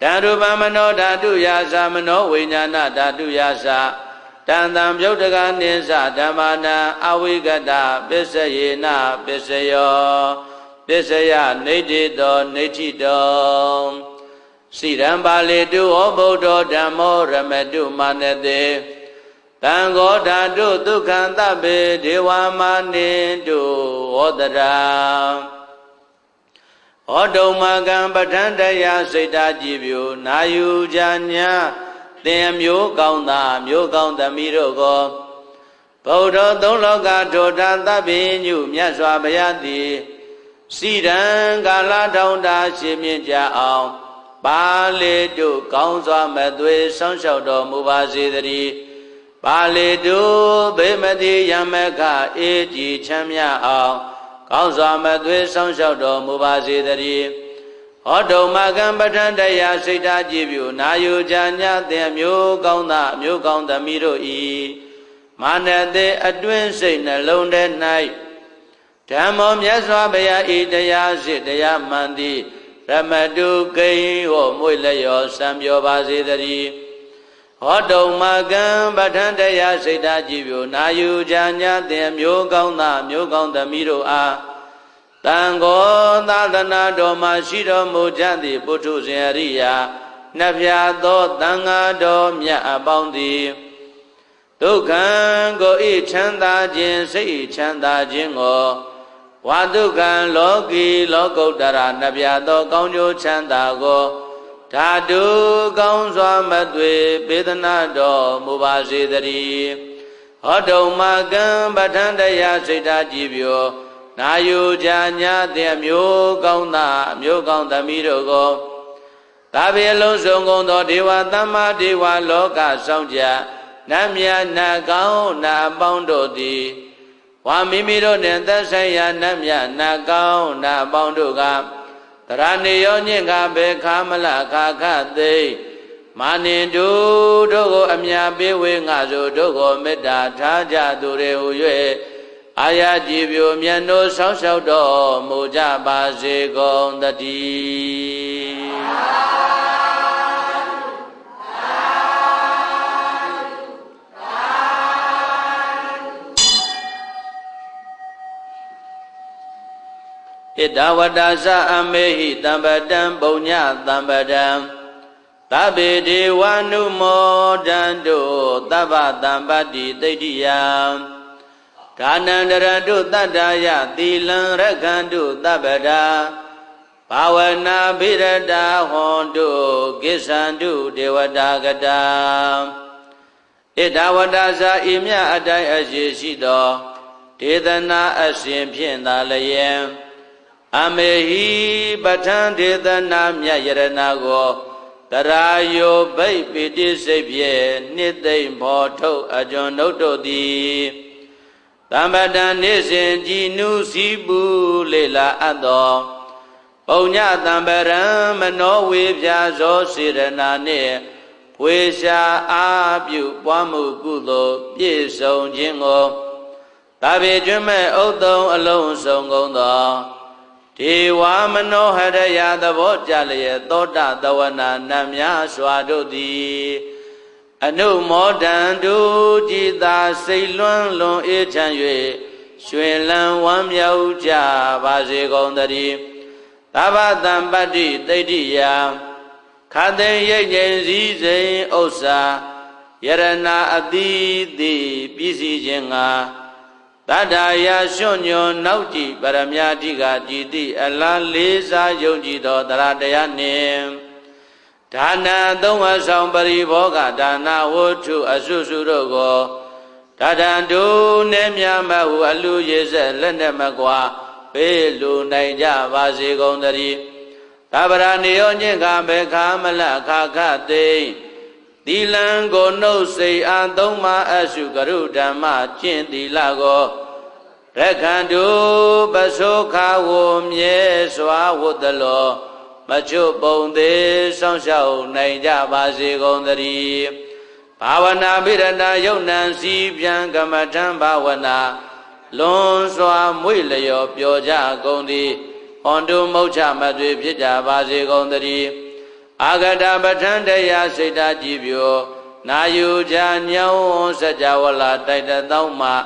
tarupa mano dhatuya sa mano winyana dhatuya sa tantam yodaka nisa dhammana awigata bisayena bisayo Desaya nidito nidito Sirambali tu obodo dhammo ramedu manade Tango dhatu tukhantabe diwamane tu odara Odomagam patantaya seta jibyo nayu janya Tem yo kaunta miroko Bodo toloka dhotantabe nyu myaswabhayati Siran kala daunda shimyen jaong Bale du kaunzwa medwe sangshaw do mubazidari Bale du bimati yameka eji chamyaong Kaunzwa medwe sangshaw do mubazidari Odo magan patantaya sita jibyu nayu janyate myo kaunta miro i Manate adwen sena londe nai Dhammo myaswabhaya idaya siddaya mandi Ramadu kai ho muilayo samyobhasidari Odo magam patantaya sita jibyo nayu janyate myo kaunta miro a Tango tatana doma shiro mujanti putu sinariya Nafyato tanga do mya abaundi Dukhan go i chanda jin o Wadukan loki lokotara nabyato kaunjo chanta go Dhatu kaunzwa madwe bedanado mubasidari Odo magam patantaya sita jibyo Nayu janyate myo kaunta miro go Tabe longso kondo dewa tamma dewa loka saungja Namya nakao na abondo di Wa mimiro nenda saya namya nakao na bandu ka Tarani yo nyinga beka malaka kate Mani du doko amya biwi ngazu doko meda taja dure uyue Aya jibyo myano sangshaw do muja basi kondati Idawadaza amehi tambadam bonya tambadam Tabidi wanumo dandu tabatambadi tadiyam Kanandaradu tadaya tilang rakandu tabada Pawana birada hondu gisandu dewadagada Idawadaza imya adai asisido Tidana asim pyendalayam Amehi batan dedana myayarana go Tarayo bai piti sebye nittai mhoto ajon noto di Tambatan nisin jinu sibu lela ado Paunya tambaran mano wibya so sirana ne Pwesha abyu pwamu kudo pisong jingo Tabi jume otong along song gondo Dewa manoharaya davojalaya tota dawana namya swadodhi Anu modandu jita seilun lun echan yue Shuen lan wamya uja basi gondari Tabatam pati taidiya Khaten yekjen zizhen osa Yarana aditi bisi jenga Tada ya shonyo nauti paramya dika jiti ala lisa yonji do taradaya nim Dana dongwa sambari boga dana wotu asusuroko Dada ndu nemya mahu alu yese lende magwa Pelu naija vasi gondari Tabarani onye kambe kamala kakate Dilan kono se antoma asukaru dhamma cinti lago Rekandu basoka wumye swa wudalo Machubongde sangsao naija basi gondari Bhavana birana yonan sibhyang kamatan bhavana Lon swa muilayo pyoja gondi Ondu mocha madwe pita basi gondari Agada batandaya seda jibyo Nayu janyao sajawala taita tauma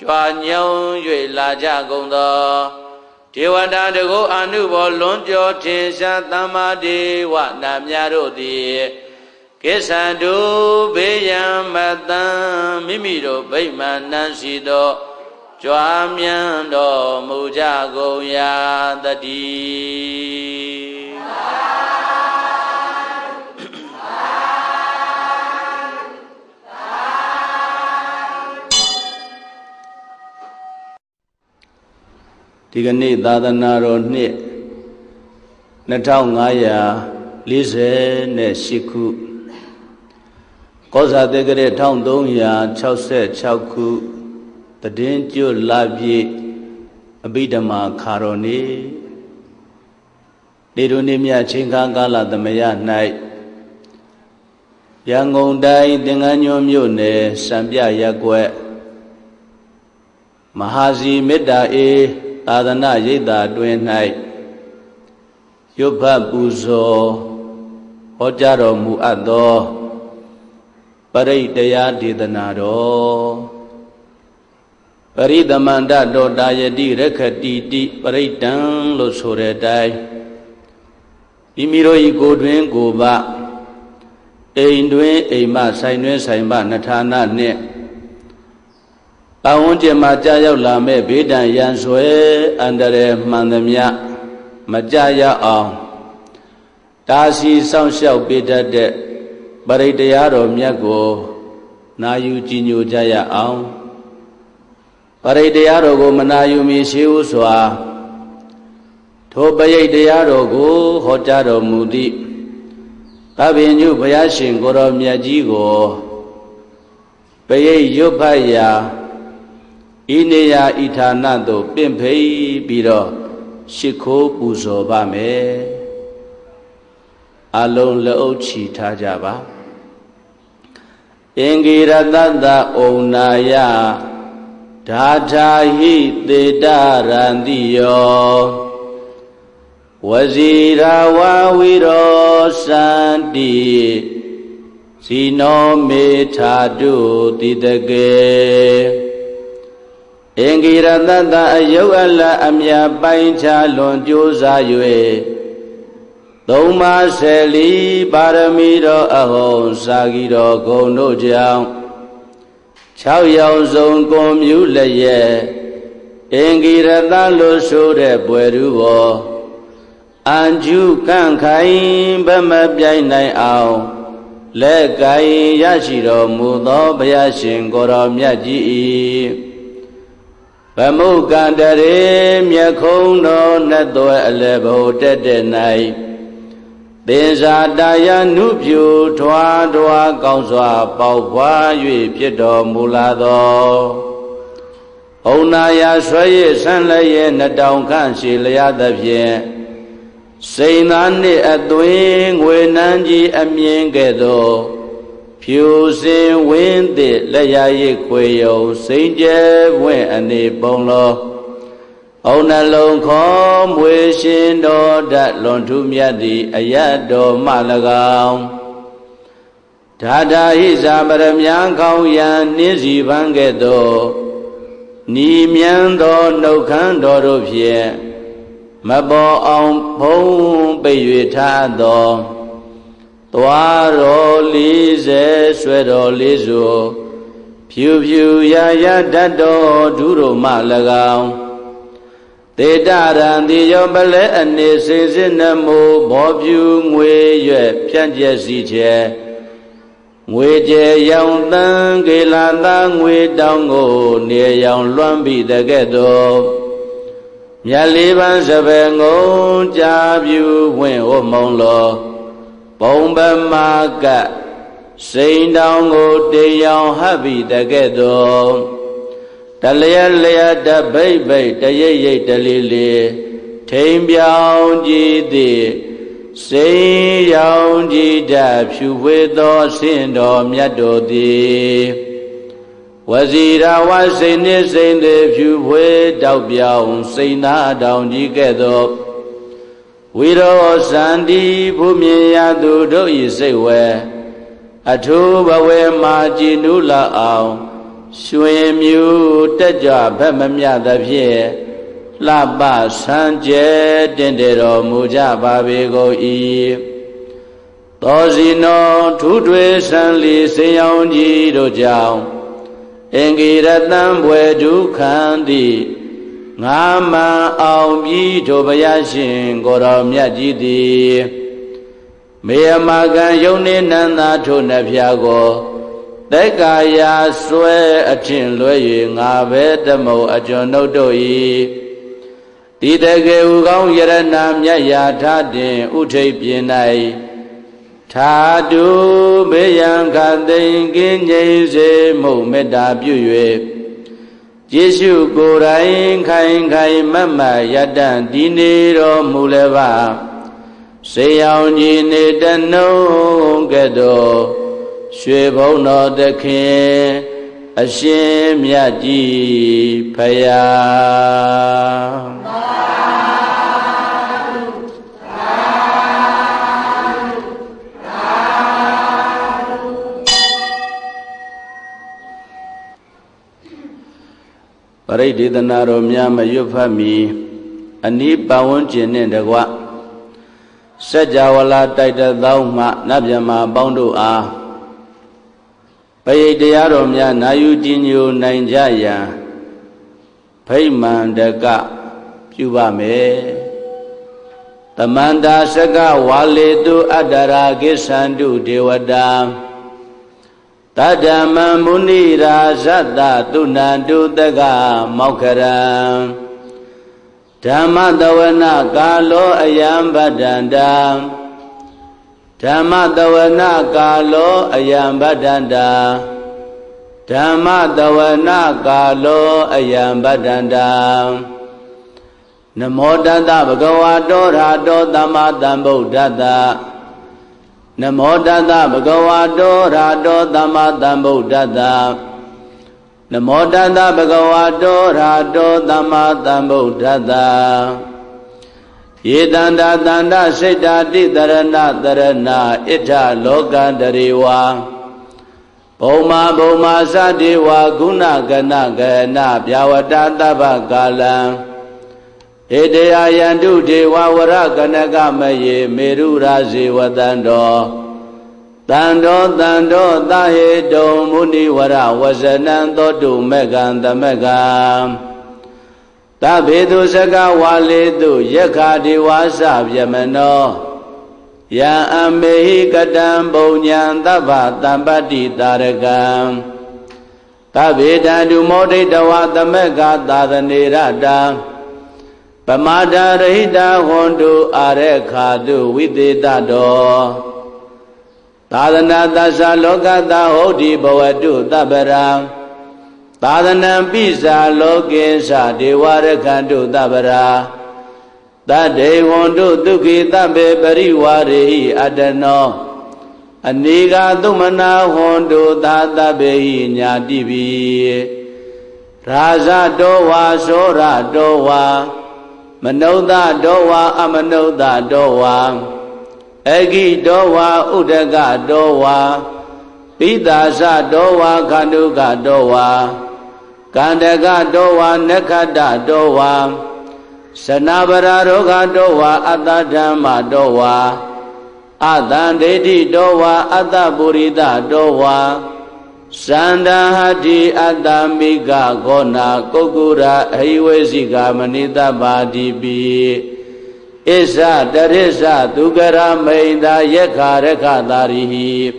Chwa nyao yue laja gongda Dewata dego anubo lonjo tinsa tamadi wa namyaro di Kesandu beyam batam mimiro beiman nansido Chwa myando muja goya tadi Dikani dadana roni netau ngaya lise ne siku kosa degere taung dong ya chau se chau ku tadin ju labi abidama karoni diruni mia chingkang kala damaya nai yang ngondai dengan nyom yone sambia ya kwe mahazi meda e Adana yeda duen nai yoba buzo hojaro mu ado parai daya dedana ro paridamanda do dayati rakhati ti paraitan lo sore dai mimiro yi ko twin ko ba ein twin ein ma sain twin sain ba nathana ne Awon jema jaya ulame bidan yang sue andare mandamia majaya aw tasi sang siau bidat de baridaya romia go nayu jinyu jaya aw baridaya rogo menayu misiu swa thobaya daya rogo hojaro mudi kabinyu bayashin goro miaji go bayai yobaya Ini ya itana do pimpei biro shiko buzo ba me alon leo chita jaba engira danda onaya dada hi te darandiyo wazira wawiro sandi sino metadu didage Engira danda ayau ala amya bainca lonjo zayue Doma seli baramiro ahon sagiro kono jang Chao yao zon komyu leye Engira dalo sore bueruo Anju kankain bamabjai nai ao Lekai yashiro mudo bayashin korom yaji Pamukandare myakono natwe alebo tette nai Pensadaya nupyu thwa thwa kaung swa paukwa yue phit do mula do Onaya sweye sanlaye nataung khan si laya da phyin Sainan ni atwin ngwe nan ji amyin kae do Yusin windi layayi kwe yo sinje wen ane bong lo Onalong kom wishin do dat lontum yadi ayat do malagam. Dada hisa baram yang kau yang nisi banggedo. Ni mian do no kan do rupye. Mabo on pong peyue ta do. Tua ro li ze swe do li zo. Piu piu ya ya dat do duro malagam. Tidak ranti yang balik ini singsin namu bobiu ngwe yue pianje si je ngwe je yang tang kilanda ngwe dango ni yang luambi dagedo nyaliban sebe ngong jabiu wen omong lo bomba maga sing dango de yang habi dagedo Dalaya-laya da bai-bai da yai-yai da li-li Teng biao ji di Sen yao ji da Pshuwe do sen do mya do di Wazira wa sen ni sen de Pshuwe dao biao sen na dao ji ke do Wiro san di Phumye ya du do yi se we Athu ba we ma ji nu la ao Suim yu teja pememya tapye Lapa sanje dendero muja babego i Tozino tutwe sanli seyong jiro jau Engi ratan bwe dukhandi Ngama au bito bayashin koram yajidi Meya magan yone nanda to nepyago Deka ya swe achin lwe ngabe demo ajon no doi Tideke ugang yeranam ya ya tadin utei pinai Tadu beyang kating kinyei se mu meda pyue Jesu korain kain kain mama yadan dinero muleva Seyang jine dano gedo Shwe bono dekhe ashe myaji paya Parididana romya mayufami anipawan jene dagwa Sajawala taita dhauma nabyama bandu ah Bayi daya romya nayu jinyu nainjaya Bayi mandaka Pyubame Tamanda saka walidu adara gisandu dewada Tadama munira sata tunandu daga maukara Dhamma dawana kalo ayamba dandam Dhamma dawana kalo ayamba danda Dhamma dawana kalo ayamba danda Namo danda bhagavato rato dhammata buddhata Namo danda bhagavato rato dhammata buddhata Namo danda bhagavato rato dhammata buddhata Yedanda danda sedati dharana dharana ita lokandarewa Bhoma bhoma sadewa guna gana gana pyavata tabakala Edeya yandu dewa warakanakamaye merura sevatando Tando tahedo muniwara wasanando tu meganda megam Tabedu saka walidu yakadi wasab yamano Ya ambehi kadam bonyan taba tambadi tarakam Tabedandu moditawa tameka tatanirada Pamada rahita hondu arekhadu viditado Tatanatasa lokata hodi bhavatu tabaram Tadana bisa loke sa diwarakandu tabara Tadewandu duki tabe pariwarihi adano Anika tumana hondu tatabehi nyadibi Raja doa, shora doa, Manodha doa, amanodha doa, Egi doa, udaga doa, Bidasa doa, kanuga doa, Kandaga doa, nekada doa, Sanabara roga doa, adadama doa, Adandedi doa, adaburida doa, Sanda hati adamika gona kukura hiwesika manita badibi Isa darisa tukara meida yekare katarihi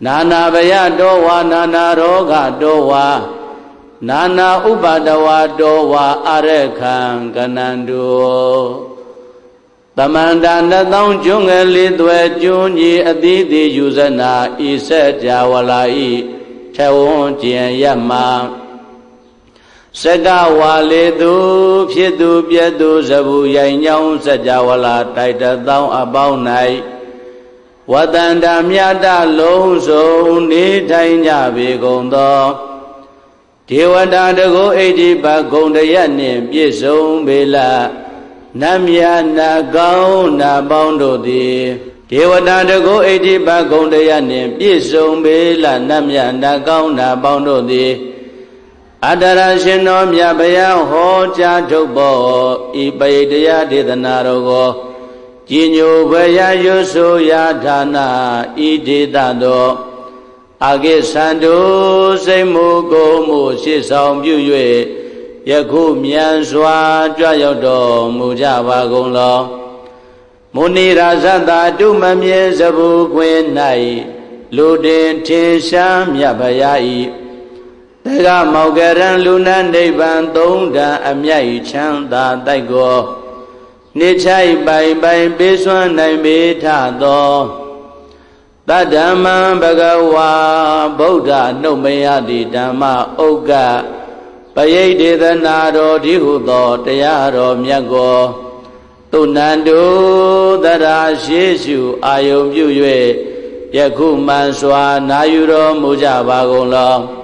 Nana baya doa, nana roga doa Nana upadawa doa arekan kanandu Tamandana taung jungeli tuwe junyi adidi yuzana isa jawalai Cewon jian yama Sega wale du piedu piedu zabu yai nyong saja wala taida taung abau nai Wadanda miada loh so ni tainya bi gondo Tiwanda go eji bagonda yanim yesong bela Namiana gao na baundo di Tiwadanda go eji bagonda yanim pisong bela namiana gauna baundo di Adara shino miabaya hoja jobo ibaidaya didanarogo Jinyo baya yuso yadana ididado Age sandu semugo mu sisong yuyue Yaku mianswa jwayodo muja wagonglo Muni razanda tu mamye zabu kwenai Luden tinsham yabayai Tega maugaran lunan devan tongda amyai chanda taigo Nichai bai bai biswan nai betado Tadama bhagawa buddha nomayadi dhamma oga Payedida naro dihudo teyaro myago Tunandu dara Yesu ayom yuyue Yaku manswa nayuro muja bagonglo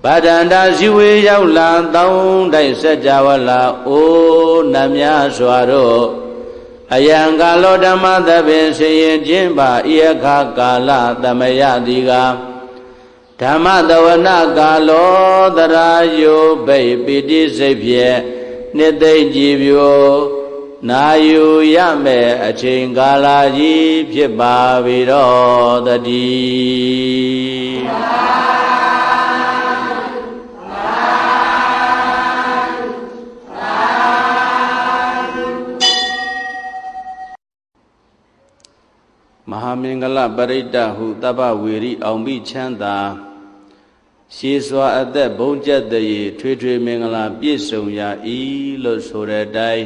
Badanda siwe yaulan taung dai sajawala O namya swaro Ayangalo dhamma tabe seyen jimba Iyakha kala tamayadiga Dhamma tawana kalo dara yo bai piti sepye Nidai jibyo Nayu yame acingkala ji pjibba virodadi. Mahamengala barita hutaba wiri aumbi chanda. Siswa ada bonjat dayi cuci mengala biasong ya ilo sore day.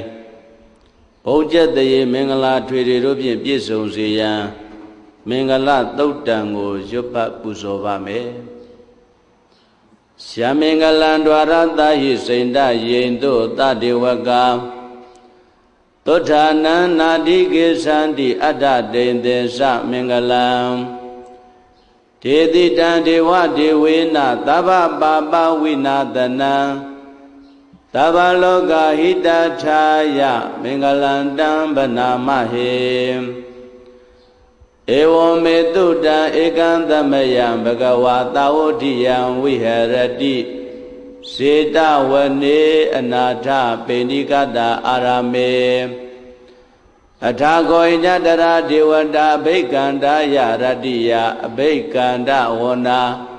Bojat dayi mengala twiri rupiah biasong siya mengala tautango jopak pusovame. Siya mengala ndwara tahi senda yendo tadewaka. Todhana nadi kesandi ada dendesa mengala. Dedi tandewa dewena tabababa winadana. Tabaloka hita chaya mengalandam banamahe Ewa metuta ekantamayam bhagavata odhiyam viharati Seta wane anatha penikata arame Athakoi nyatara devata bhikanda yaratiya abhikanda wana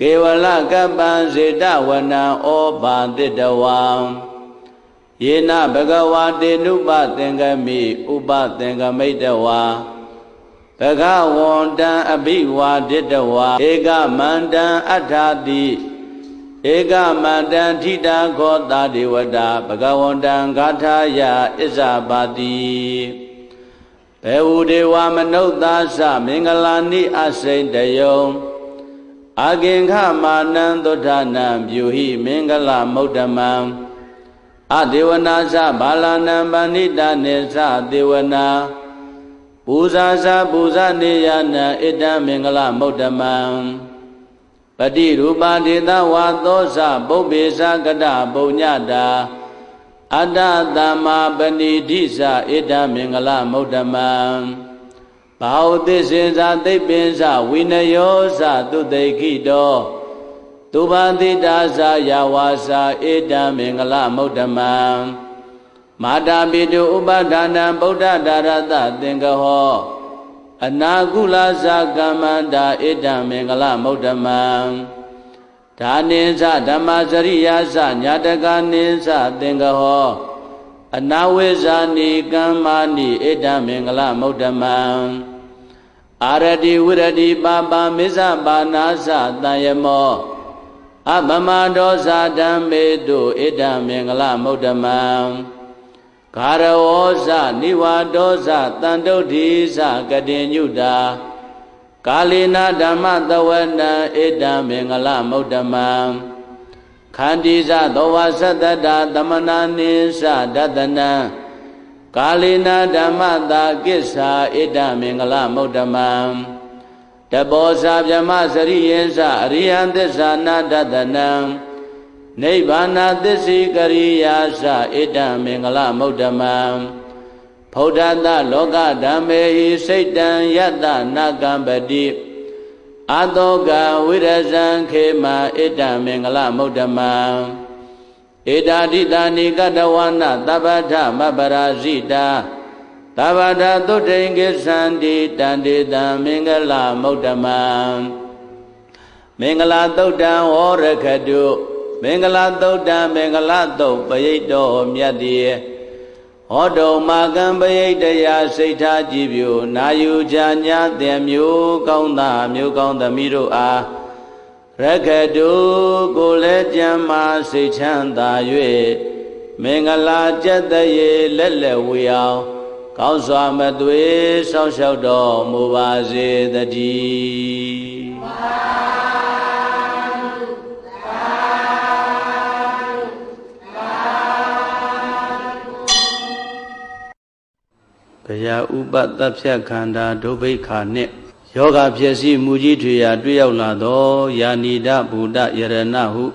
Kevala kapan sedawana opa tedawam Yena bhagavate nupa tengami upa tengami dawa Bhagavantan abhiwa tedawa Eka mantan adhati Eka mantan dhita kota devata Bhagavantan kathaya isabati Bhevudewa manodasa mengalani asendayom Agengha manan todhanam yuhi mengala mudhamam Adivana sa balanam panita nesa adivana Pusa sa pusa niyana idam mengala mudhamam Badi rupa dita watosa bobesa kada bonyada ada tama bani disa eda mengala maudama bahau tisensa tipensa winayosa tutekido tubati dasa yawasa eda mengala maudama madabidu upadana buddha darata tinggaho Anagula zagamanda eda mengala maudama Dhanesa dhamasariyasa nyadaganesa tinggaho Anawesani kamani eda mengala maudama Aradi wiradi baba misabanasa tayamo Abamadosa dhamedu eda mengala maudama Karawosa niwadosa tandodisa kadinyuda Kalina dhamma tawana eda mengala maudama Khandisa dovasatada dhamananisa dadana Kalina dhamma takisa eda mengala maudama Dabosa vyama sariyesa ariyantisa nadadana Nibbana desikariyasa eda mengala maudama Bhaudata loka dhammehi saitan yata nakambadi Atoka wirasan khema eda mengala maudama Eda ditani kadawana tabata mabarasita Tabata tudengi sandi tandita mengala maudama Mengala tauta orakadu Mengala tauta mengala tau payido myati Hodo magan payidaya saitha jibyo Nayu janya temyo kaunta myo kaunta miru a Rakadu kule jamma saichanta yue Mengala jataye lelewiyao Kauswa matwe saushaudo mubase tati Baya ubat tapsya khanda dobai khane Yoga phyasi muji dhuya dhuyaw lado Yanida buddha yaranahu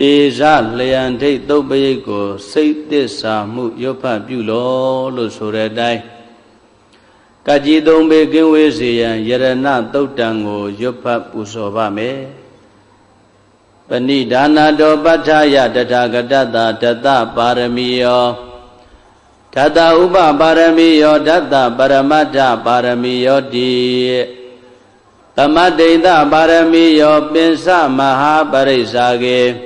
Teza layan dhai taubaya ko Saite samu yopa pyulo lo soradai Kaji dombe genwe seyan yarana tautango yopa pusobame Panidana do pataya dadakadata dada paramiyo Data upa paramiyo data paramata paramiyo di Tamadita paramiyo pinsa maha parisage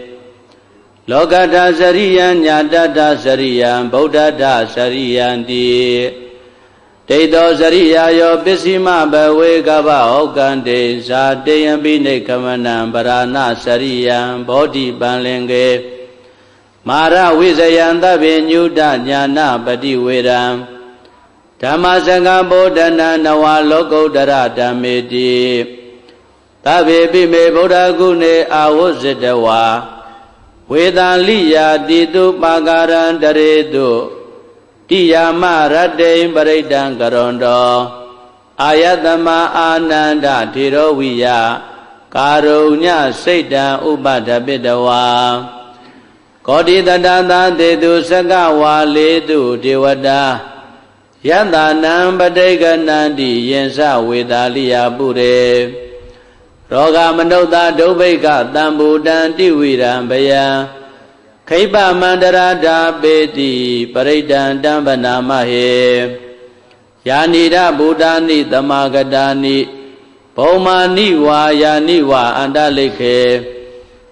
Lokata sariyan nyadata sariyan bodhata sariyan di Deito sariyayo pisima bawe kapa okande Sadeyan binekamana parana sariyan bodhi panlenge Mara wisayanta vinyuta jnana patiwera Dhamma sangha bodhana nawa lokodara dhammeti Tabe bime bodha gune awositawa Wedan liya ditu pakaran daretu Diyama radein paraitan karondo Ayatama ananda dhiroviya Karunya saitan upadapitawa Kodi tadata tetu sakawa letu dewata Yata nam pateka nandi yensa wedaliya pure Roga manota dopeika tambudan diwirambaya Khaipa mandarada peti paraitan tampanamahe Yanida budani tamakadani Bhaumaniwa yaniwa andalikhe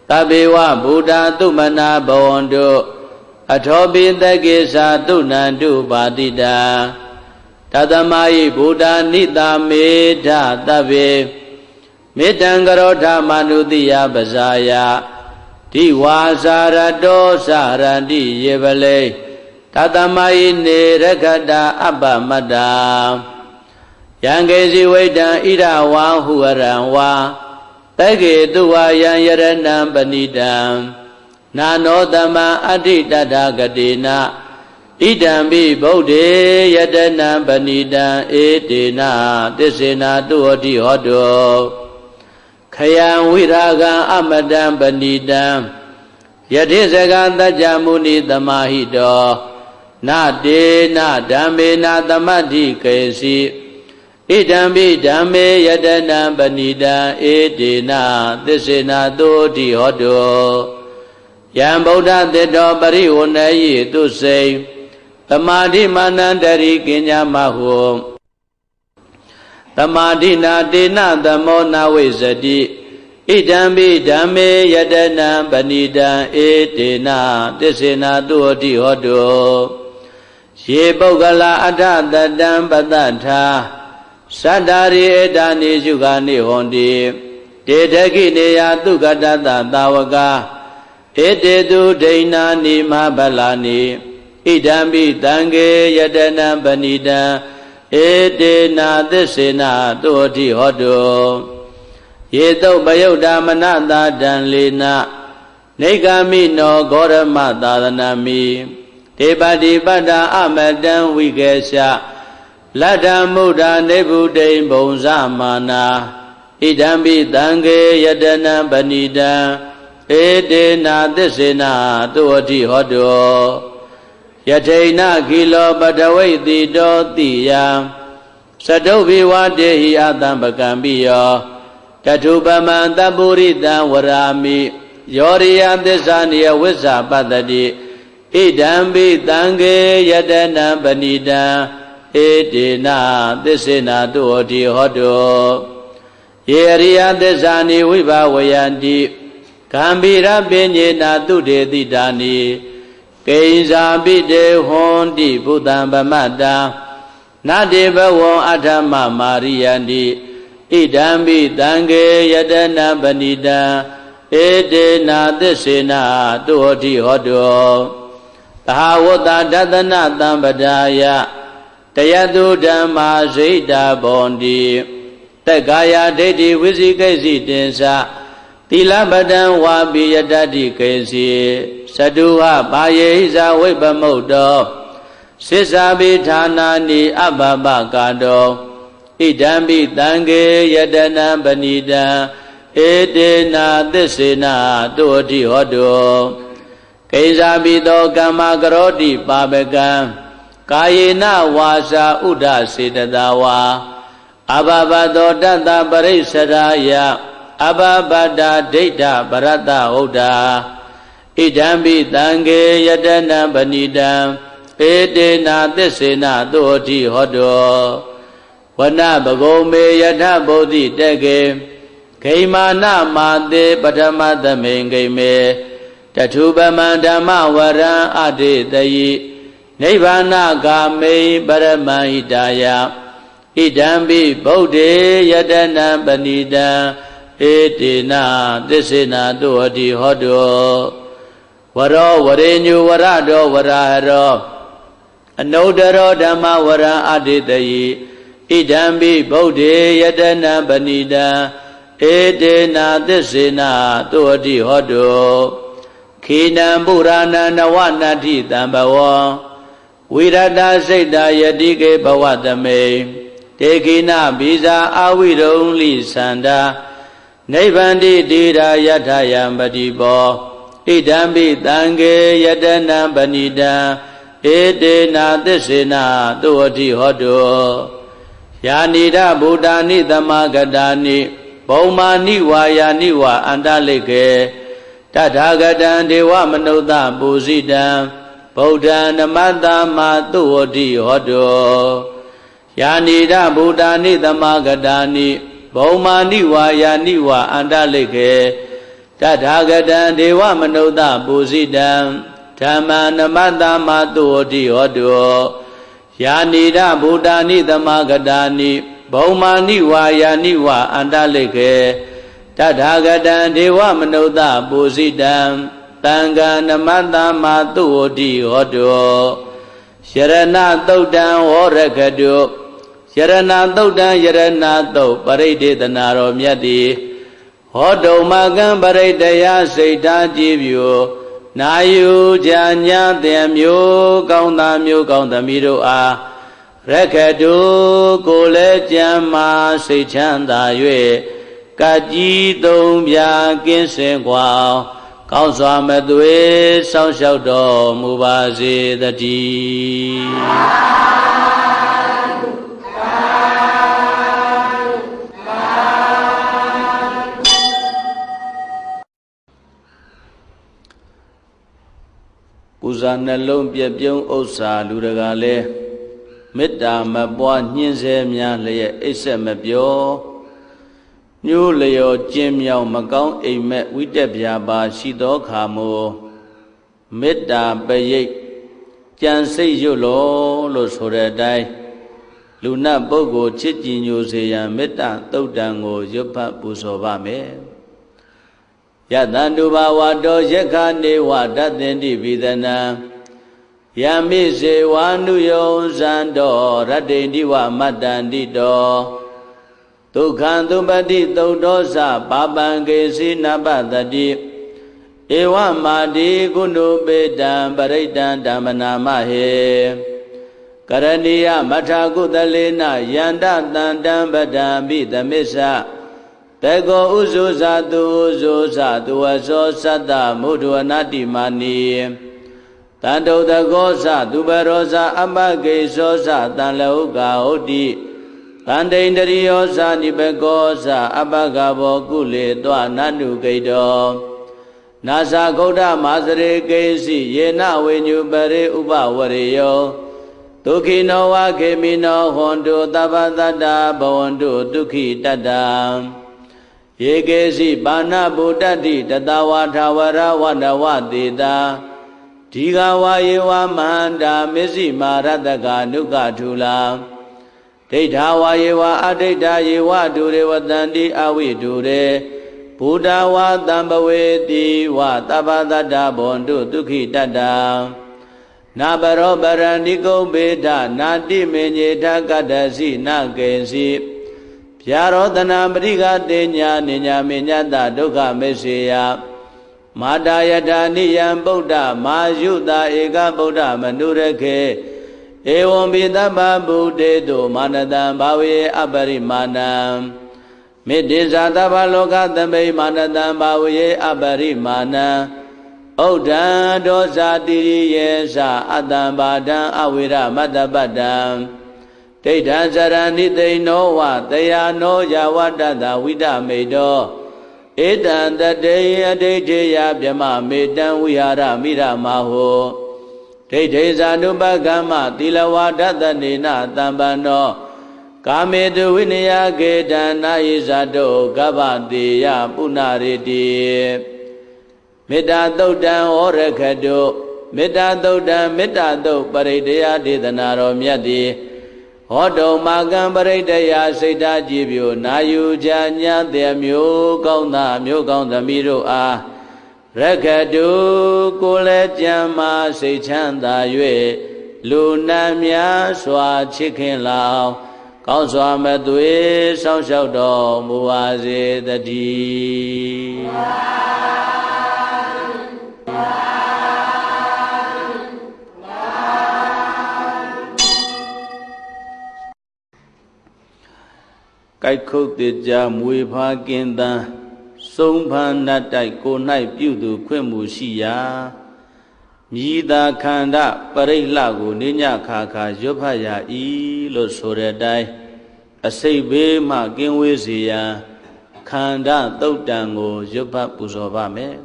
Tabewa buddha tumana bawando Atobinda gesa tunandu badida Tatamai buddha nita medha tabe Medangarota manudiya basaya Diwasara dosa randi yevale Tatamai nerakada abamada Yangesi wedan irawa huaranwa Tagi tuwa yang yaranam panidam Nano tama aditata gadina Idambi bodhi yadanam panidam Edina tisena tuwa dihodo Khayam wiraga amadam bandidam yadhisagan tajamuni tamahido nade nadambe nadamadi kesi idambi dambe yadanam bandidam edena tisena todi hodo yang Buddha tedo pariwunayi tu sei tamadi manandari kinyamahum tamadina dina damona wisadi idambi dame yadana banida edena tisena tuoti hodo ye bogala adada dam patatha sadari edani yugani hondi dedaki neya tukadata tawaka edetu deina nima balani idambi tangge yadana banida edena tisena tuoti hodo Yeto bayauda manada dan lina negami no gorama dalanami debadi pada amadan wikesya lada muda nebude bonza mana idambi tangge yadana banida edena tisena tuati hodo yadaina kilo badawaiti dotiya sadobi wadehi atambakambiyo Kadubama taburita warami yoriyan desaniya wisa patadi idambi tangge yadana banida edena tisena tuoti hodo yeriyan desani wibawayanti gambira pinyena tudetidani keisambide hondi butambamata nadibawon adhama mariyanti idambi tangge yadana banida edena tisena tuoti hodo tahawata dadana tambadaya tayatu dhamma seita bondi tagaya deiti wisikaisi tinsa tilabadan wapi yadati kaisi saduha bayehisa wipamodho sisabithanani ababakado idambi tangge yadana banida edena tisena tuoti hodo keisabito kamma karoti pabakam kayena vasa udasetadawa abavato tatta parisaraya abavada deita parata hoda idambi tangge yadana banida edena tisena tuoti hodo Wana bagome yadha bodhi teke keimana mante padamata mengeime tatubama dhamma waran adetayi nirvana kame parama hidaya idambi bodhe yadana banida edena tisena tuoti hodo waro warenyu warado waraharo anodaro dhamma waran adetayi idambi bodhe yadana banida edena tisena tuoti hodo khinam purana nawanati tambawa wirata saita yatike bhavatame tekina bisa awirong lisanda nibbanti tira yathayam patipo idambi tangge yadana banida edena tisena tuoti hodo Yanida Buddha ni Dhammagadani Bhauma niwaya niwa andalike Tathagatan dewa manudha pusidam Buddha namatama tuoti hodo Yanida Buddha ni Dhammagadani Bhauma niwaya niwa andalike Tathagatan dewa manudha pusidam Dhamma namatama tuoti hodo Yanida Buddha ni Dhammagadani Bhauma niwaya niwa andalike Tathagatan dewa manudha pusidam Tangga namatama tuoti hodo Sharana tautan horakadu Sharana tautan yarana tau paridetanaro myati Hodo magam paridaya seita jivyo Nayu janya temyo kauntamyo kauntamiro a Rakadu kule jama sechanda yue kaji tombya kinsin kwa kau sama tuwe sao sao do mubasi tadi Kusana lom pia piong osa luraga le Mita ma bua nyin se mia leye ese ma bio Nyu leo jim yao ma gong e me wite pia ba shito kamo Mita peyik jan se yu lo sore dai Luna bogo chichi nyu se ya mita tau dango yopa puso ba me Yatandu ba wado yekane wada tendi vidana Yami se wanu yon sando radendi wa matandi do Tukhantu pati taudosa papange sinapatati Ewa mati kunu bedan paraitan damanamahe Karaniya mathakutalena yanda tandan padambi tamisa Tego uzu satu aso sata mudu anati mani Tando tego satu berosa ambage so sata leuka odi Tande indriyo sani begosa abaga bokule tua nanu keido Nasa koda masre keisi yena wenyu bere uba wariyo Tuki no wakemi no hondu tabatada bawondu tuki dadam Yegesi bana budati tatawa thawara wanawatita Dhikawa yewa mahanda mesi marataka nukatula Deithawa yewa adeita yewa dure watanti awi dure Buddha wa tambaweti wa tabatata bondu tukhitata Nabarobara nikobeta nati menyeta kadasi nakesi Yarodana meriga denya ninya minyata duka mesia Mada yadani yang buddha masyuta eka buddha menurake Ewam bintama buddha tu manadam bhawe abarimanam Midisata balokatambhi manadam bhawe abarimanam Oudhan dosa diri yesa adambadam awira madabadam Teidhan sarani teino wa teyano yawadata wita meido Eidhan tateya teiteya piyama meidan wihara miramaho Teidhesa nubagama tilawadata nina tambano Kamedu winaya gedana isato kapantiya punariti Mita taudan orakadu Mita taudan mita taut parideya ditanaro myati Hodo magan paridaya sita jibyo nayu janyate myo kaunta miro a Rakadu kule jama sechanta yue lunamya swa chikhin lao Kauswa matwe saushaudo muwaze tadi Kai khuk tija mui pha kinta song pha natai ko nai piu tu kwe mu si ya Mita khanda parai lagu ninya khaka yopha ya i lo sore dai Asai be ma kinwe si ya khanda tautan go yopha pusoba me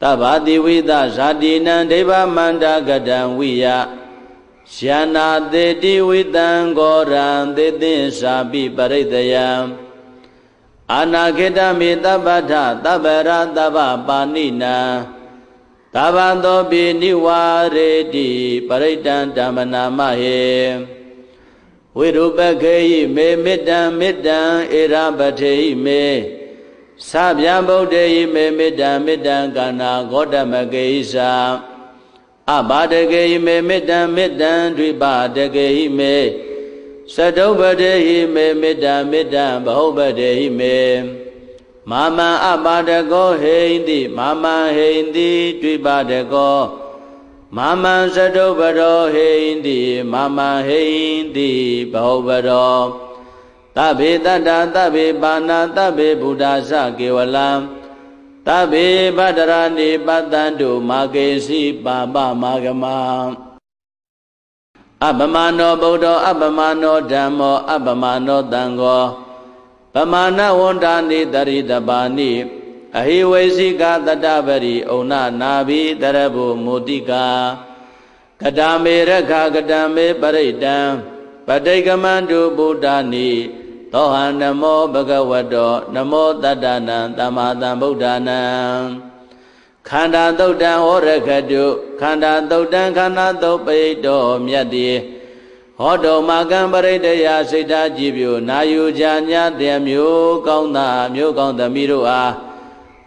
Tabati wita sadinan deva manda gadan wiya Syana te diwitan koran te tinsapi paritayam Anakitami tabata tabara tabapanina Tabantopi niwareti paritan damanamahe Wirupakei me mitan mitan irapatehi me Sabhyambaudehi me mitan mitan kana kodamakeisa Abadagei me midan dwibadagei me Sadobadehi me midan bahobadehi me Mama abadago heindi mama heindi dwibadago Mama sadobado heindi mama heindi bahobado Tabe Tanda, Tabe Bana, Tabe Buddha Sakewalam, Tabe Badarani Patandu Magesi Baba Magama. Abamano Bodho, Abamano Dhammo, Abamano Tango, Pamana Wondani Daridabani, Ahiwesika Tadavari, Ona Nabi Darabu Mudika, Kadame Rakha Kadame Paridam, Padegamandu Buddhani. Tohan namo bhagavato namo taddana tamadam buddhana. Khanda taudan horakadu, khanda taudan khanda taupayito myati. Hodo magam paridaya sita jibyo nayu janyate myo kaunta mirua.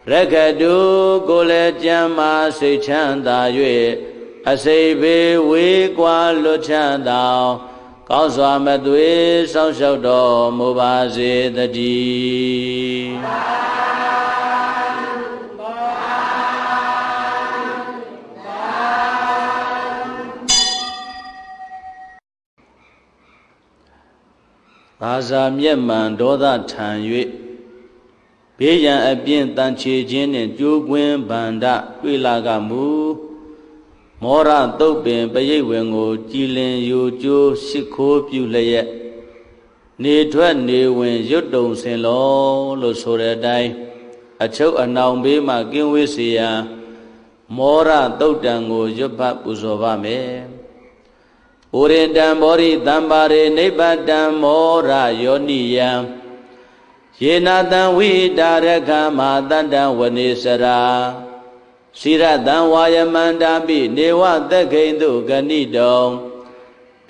Rakadu kule jamma si chanta yue, asebe we kwa lo chantao. Kau suama duit sang saudo mubazir tadi. Azam yang mandoda tanjui, biar abin tanci jenin juguin banda wilagamu. Moran tau ben bayi wengo jilin yuju sikho piu layak. Ni tuan ni wen yudong sen lo sore dai. Acau anau be ma kinwe siya. Moran tau dango yubha pusoba me. Uren dan bori tambare nebadam mora yoniya. Yenatan widaraka matandan wanisara. Siratan wayamandambi newa tegendu ganidong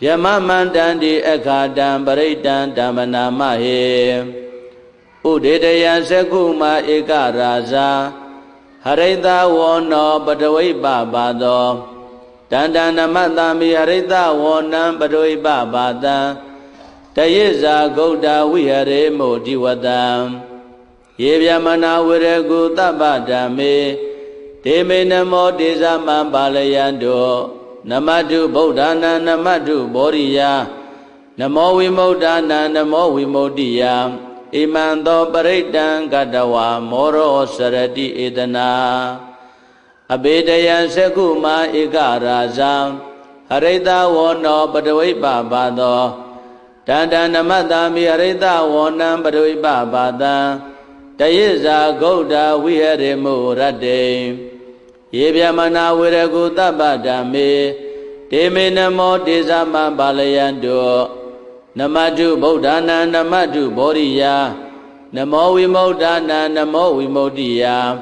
Pyamamandandi ekadam paritan damanamahe Udedaya sekuma ikaraza Harita wono padawai babado Dandanamandambi harita wonam padawai babada Tayeza gouda wihare modiwadam Yevyamana wiregu tabadame Demi namo desa mampalayando, namadu bodhana namadu bodhiya, namo wimodhana namo wimodiya, imanto paritan kadawa moro sarati edana. Abedaya sekuma ikaraza, harita wono padawai babado, dandanamadami harita wonam padawai babada, dayeza gouda wihare murade. Yebyamana wiregu tabadame, Demi namo desa mampalayando, namadu bodhana namadu bodhiya, namo wimodhana namo wimodiya,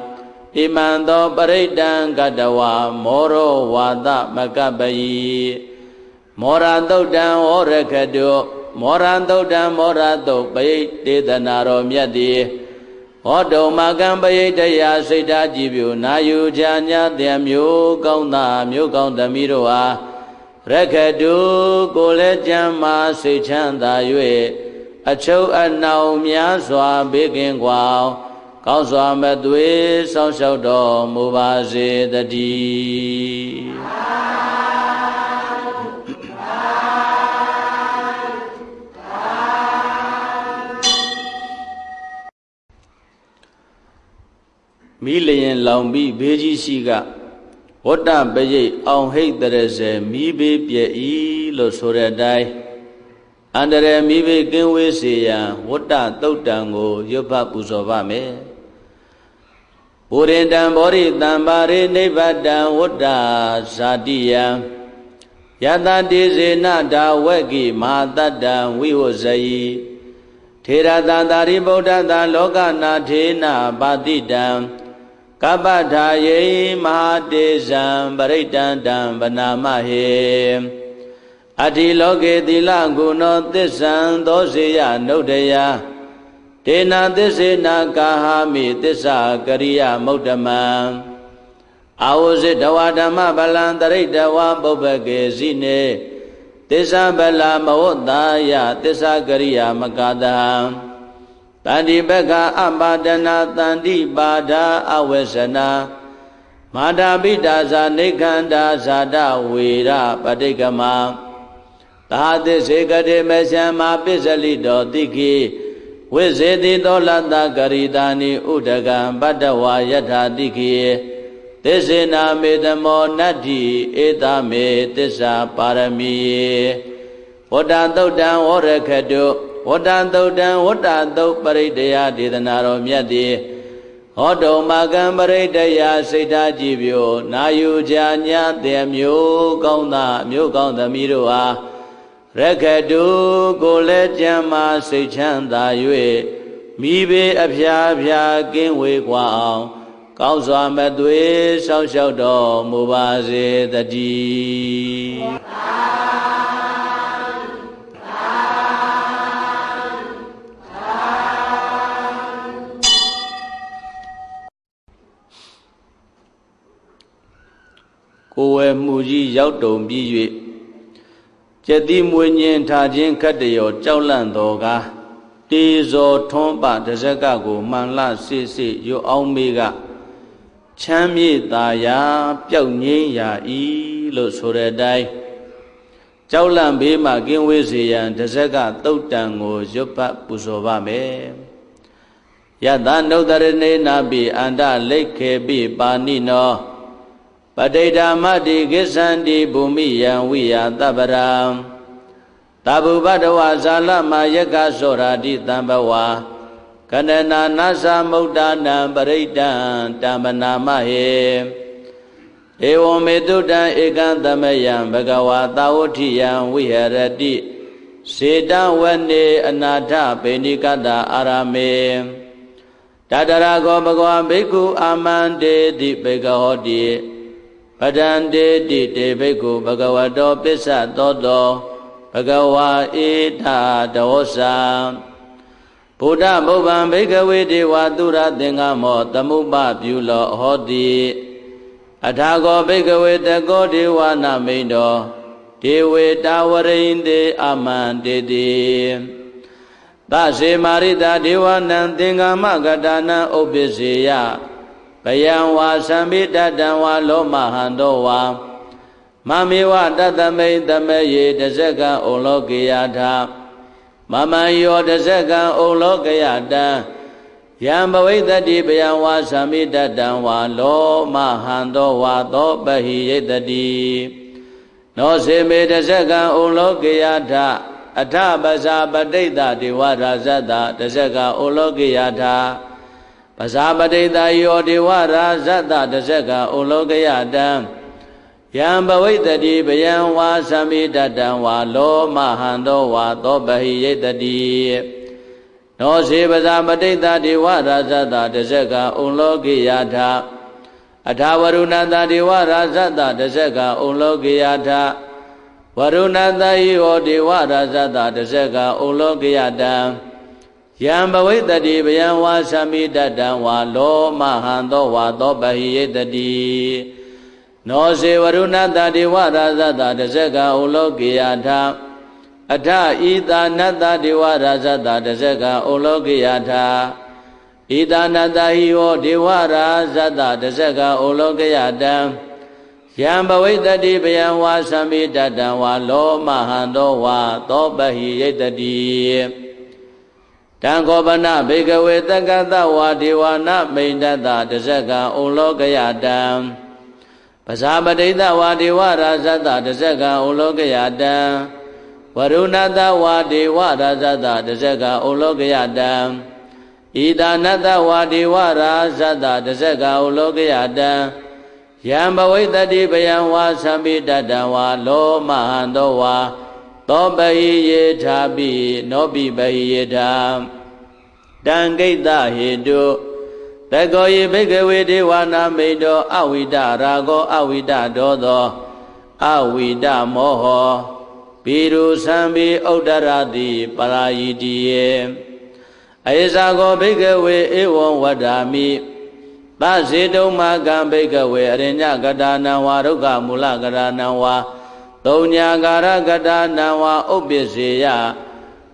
imanto paritan kadawa moro wata makabayi, morantaudan orakadu, morantaudan morantaupai tetanaro myati. Hodo magam bayidaya sita jibyo nayu janyate myo kaunta mirua. Rakadu kule jamma si chanta yue, acau anau myaswa bikin kwao. Kau suama duit sang saudo mubazir tadi. Milayan laumbi beji siga, wata bayi auhik terasa mibe piai lo sore dai. Andare mibe kenwe siya, wata tau tango yoba pusoba me. Uren dan bori tambare nevada wata sadia. Yata dese nada wagi mata dan wihosai. Terada dari boda dan loga nadena badidam. Kabadhaye mahadesam paritan dhammanamahe. Adhiloke thilanguno tissam dosaya nodaya. Tena tissena kahami tissa kariya mudhamam. Awosidhawa dhamma balam taridhawa bobhake zine. Tissa balam mahodaya tissa kariya makadham. Tandi beka ambadana tandi bada awesana Madhabidasa nikanda sada wira padikama Tahade segade mesem apisali dotiki, wesedi dolanda karidani udagam badawa yadhatiki, tesena medamo nadi etame tesa parami, wodandodan worekadu, wodandodan wodandok paridaya didanaro myadi. Odo magam paridaya seita jibyo, nayu janya de myo kaunda miroa. Rekadu gole jama se chanda yue, mibe apya apya kinwe kwao, kauswa medwe sao sao do mubaze tadi. Kowe muji yau do miyue. Jadi mungkin tajin kadeo jalan doga, tizo thomba desekaku manla sisi yu omega, cami daya piaunyi ya i lo sore dai, jalan bima kini siang desekaku tudangu jopak pusoba me, ya dano dari nabi anda lekebi panino. Padeda mati kesandi bumi yang wia tabaram tabu badawa salama yaka soradi tambawa kanena nasa mudana beridan tambanamahe ewo medudan ikan tamayam bagawa tawuti yang wiharadi sedan wane anada benikada arame dadara go bagawa beku amande di begahodi Badan dedi debeku bagawado pesa dodo bagawa ita dosa Buddha mubam begawe dewa tura tengah mo tamuba biulo hodi Adhago begawe tego dewa namindo dewe tawarinde aman dedi Tasi marita dewa nan tengah magadana obesiya Bayang wa sambi dadang wa lo mahando wa Mami wa dadame dame ye deseka ulo kiyadha Mama yo deseka ulo kiyadha Yang bawitadi bayang wa sambi dadang wa lo mahando wa to bahiye tadi No simi deseka ulo kiyadha Adha basa badita diwa razata deseka ulo kiyadha Pasapadita yodiwa razata deseka ulogayadam Yang bawitadi bayang wa samidadam wa lo mahando wa tobahiyetadi Nosi pasapadita diwa razata deseka ulogayadam Adhawarunata diwa razata deseka ulogayadam Warunata yodiwa razata deseka ulogayadam Yang bawitadi bayang wa samidadam wa lo mahando wa to bahiyetadi No se warunata diwa razata deseka ulo kiyadha Adha ita nata diwa razata deseka ulo kiyadha Ita nata hiyo diwa razata deseka ulo kiyadha Yang bawitadi bayang wa samidadam wa lo mahando wa to bahiyetadi Dan kobana begawe tangkata wa diwana mindata deseka ulo kayadam Pasapadita wa diwa razata deseka ulo kayadam Warunata wa diwa razata deseka ulo kayadam Idanata wa diwa razata deseka ulo kayadam Yang bawitadi bayang wa samidata wa lo mahando wa Tobahi yedha bi nobi bahi yedha Dangaita hindu Tegoyi begawe dewa namido Awida rago awida dodo Awida moho Biru sambi udaradi parayidiye Aisago begawe ewan wadami Basidu magam begawe arinya gadana wa Ruka mula gadana wa Taunya gara gada nawa obesiya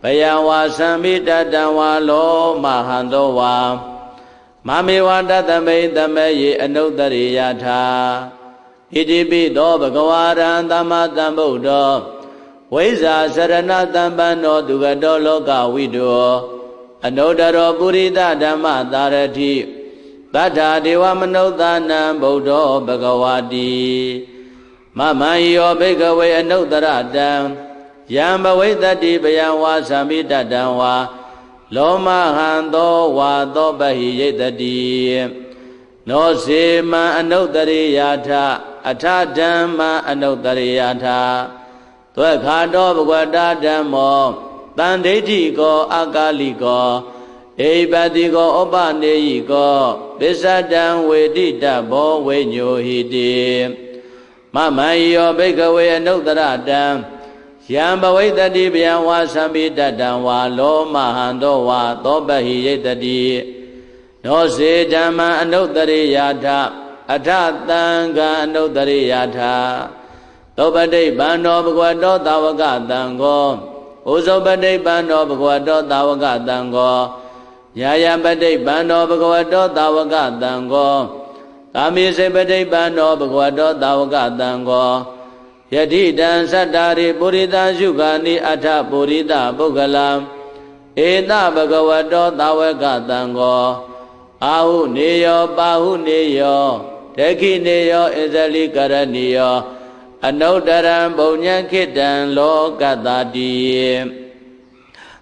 Bayawa sambi dadawa lo mahandowa Mami wanda tamai tamai anudari yadha Idibido bagawaran tamadambudo Waisa sarana tampano dugato loka wido anodaro purita dhamma tarati tata dewa manodana buddho bhagavati mamayo bhagave anodaratam yamba wedati bayanwa samitatamwa lomahanto wato bahiyetati no sema anodariyata atadhamma anodariyata Tua khado bhagwata dhammo, tandeti ko akali ko, eibati ko opaneyi ko, pisadam wedi dhammo wenyohiti. Mamayo bhagave anuttaratam, syamba wedati bhyanwa samitatam wa lo mahanto wa topahiyetati. No se dhamma anuttariyata, athatanga anuttariyata. Topade bando bhagavato tawakatango, Usopade bando bhagavato tawakatango, Nyayapade bando bhagavato tawakatango, Tamisepade bando bhagavato tawakatango, Yadidan satari purita syukani adha purita bhugalam, Eta bhagavato tawakatango, Ahu neyo pahu neyo, Teki neyo esali karaniyo, Anodara baunya kita loka tadi,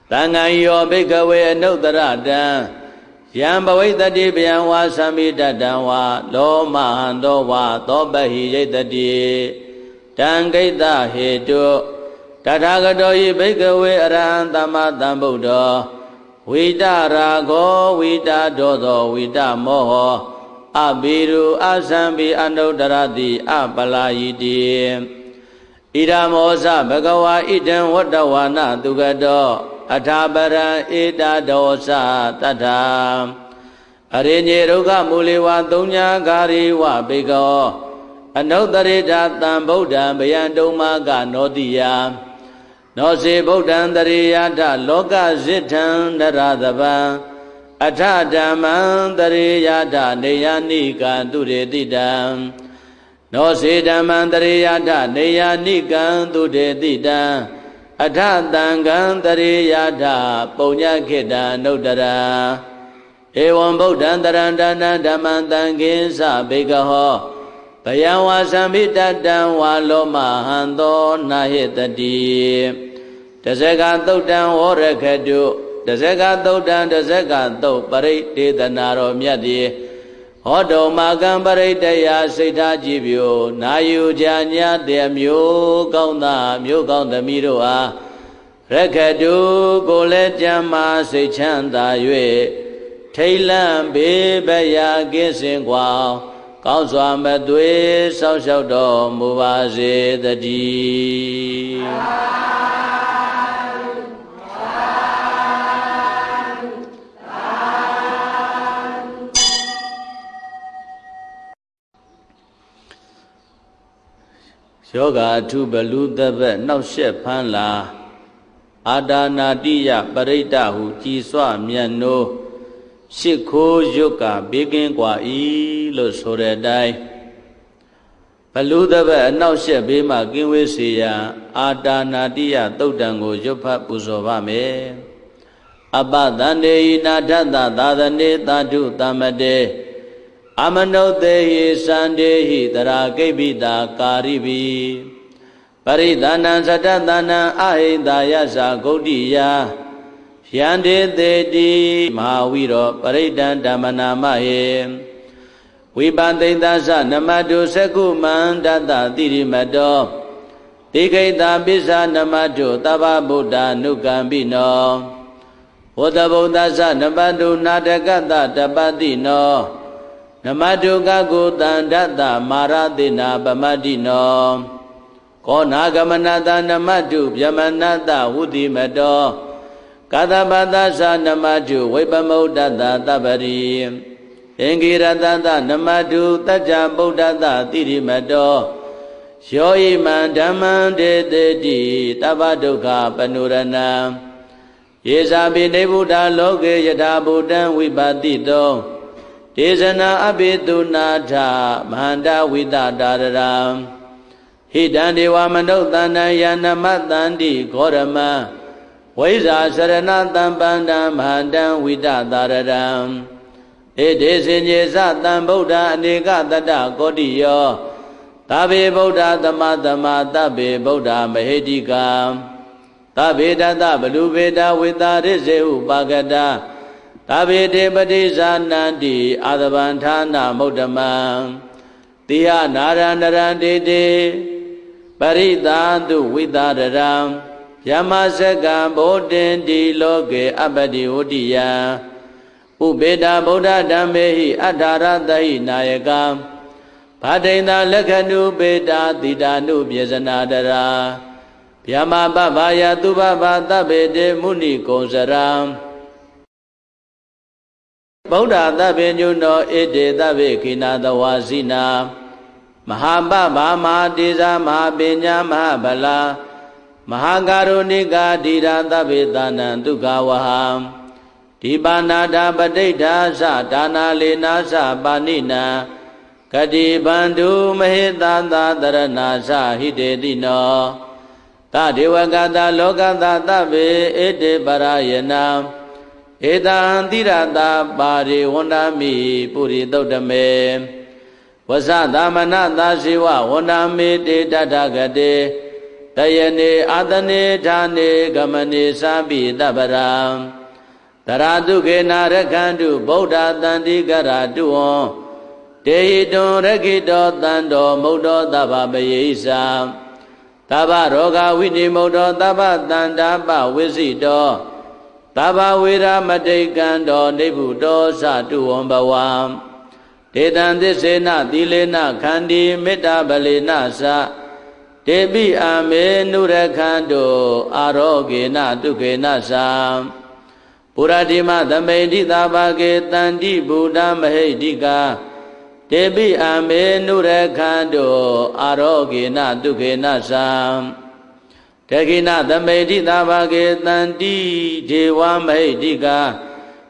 tangan yo bekawe anodara ada, yang bawa tadi yang wasami dadawa, lo mahando wa tobahi tadi, dan kita hidup, tadaga doi bekawe arahan tamat tambudo, widara go widadodo widamoho. Abiru asambi anodarati apalayiti Idamosa bhagawa idam wadawana dugado Athabaran idadosa tadam Arinye ruka muliwa dunya gari wabiko Anodarita tambudan bayanduma ganodiya Nosi budan dariyata loka zitan daradabang Atha dhammam tariyata neyanika tudetidam No se dhammam tariyata neyanika tudetidam Atha tangam tariyata punyakheta nodara Evam buddhan tarandana dhammam tanginsa bhikaho Bhayanwa samhitatam wa lo mahanto nahetati Dasaka tuddhan horakhatu Dasaka tuddhan dasaka tuk paritidhanaro myati Hodo magam paritaya sita jibyo Nayu janyate myu kaunta miroha Rakhadu kule jamma sichanta yue Thailam bebaya kinsin kwa Kaunswa matwe saushaudo mubase tati Yoga tu balu dapat nausya panla ada nadia berita huji swamiano sikho yoga bikin kwa ilo sore dai balu dapat nausya bima kinwe siya ada nadia taudango yoga pusovame abadane inadanda dadane tadu tamade Amanodehi sandehi tarakebita karibi Paridana sadadana ahidaya sakodiya Syande dedi mahawiro paridan damanamahe Wibantindasa namadu sekuman data tirimado Tikaita bisa namadu tababuddha nukambino Udabundasa namadu nadakata dapatino Namaduka kutandata maradina pamadino Konagamanata namadu vyamanata hudimado Katapadasa namadu vipamoddata tabari Ingiratata namadu tajaboddata tirimado Syoiman dhamman dedeti tapaduka panurana Yesapi nebuddha loke yathabuddhan vipatito Desana abhidu nata mahanda vidadaram Hidandewa mandotana yana matandi korama Waisa saranatan pandam handam widatararam Edesenye satan buddha anekatata kodiyo Tabe buddha tamatama tabe buddha mahedika Tabe tata balubeda witarise upagada Tabe depadisa nanti adabantana mudama Tiya narandaran dede paritantu widararam Yamasaka bodhen di loke abadi udiya Ubeda bodha dhammehi adharatahi nayakam Bhadaina lakhanu beda tidanu bhyasanadara Bhyama bhavaya tubhava tabede muni konsaram Bodha tabe nyuno ede tabe kinatawasina Mahabhava mahadisa mahabinya mahabala Mahakarunika dhiratabhitanan dukawaham Dipanada padita sadana lena sabanina Kadibandu mahitata tarana sahidedina Tadivakata lokata tabe ete parayanam Etahantiratab pari wandami puritaudame Vasadamanata siva wandami te tathagate Tayane adane dhane gamane sabi dabaram Taradu ke narakandu bodha tandi karatuon Tehidon rakito tando modo tababayisa Tabaroga wini modo tabatandaba wisito Tabawira madekando nebudo satuon bawam Tetandisena dilena kandi metabalena sa Debi ame nurakhanto arogena dukena sam Puradima dhammedi tabake tanti buddha mahedika Debi ame nurakhanto arogena dukena sam Dekina dhammedi tabake tanti dewa mahedika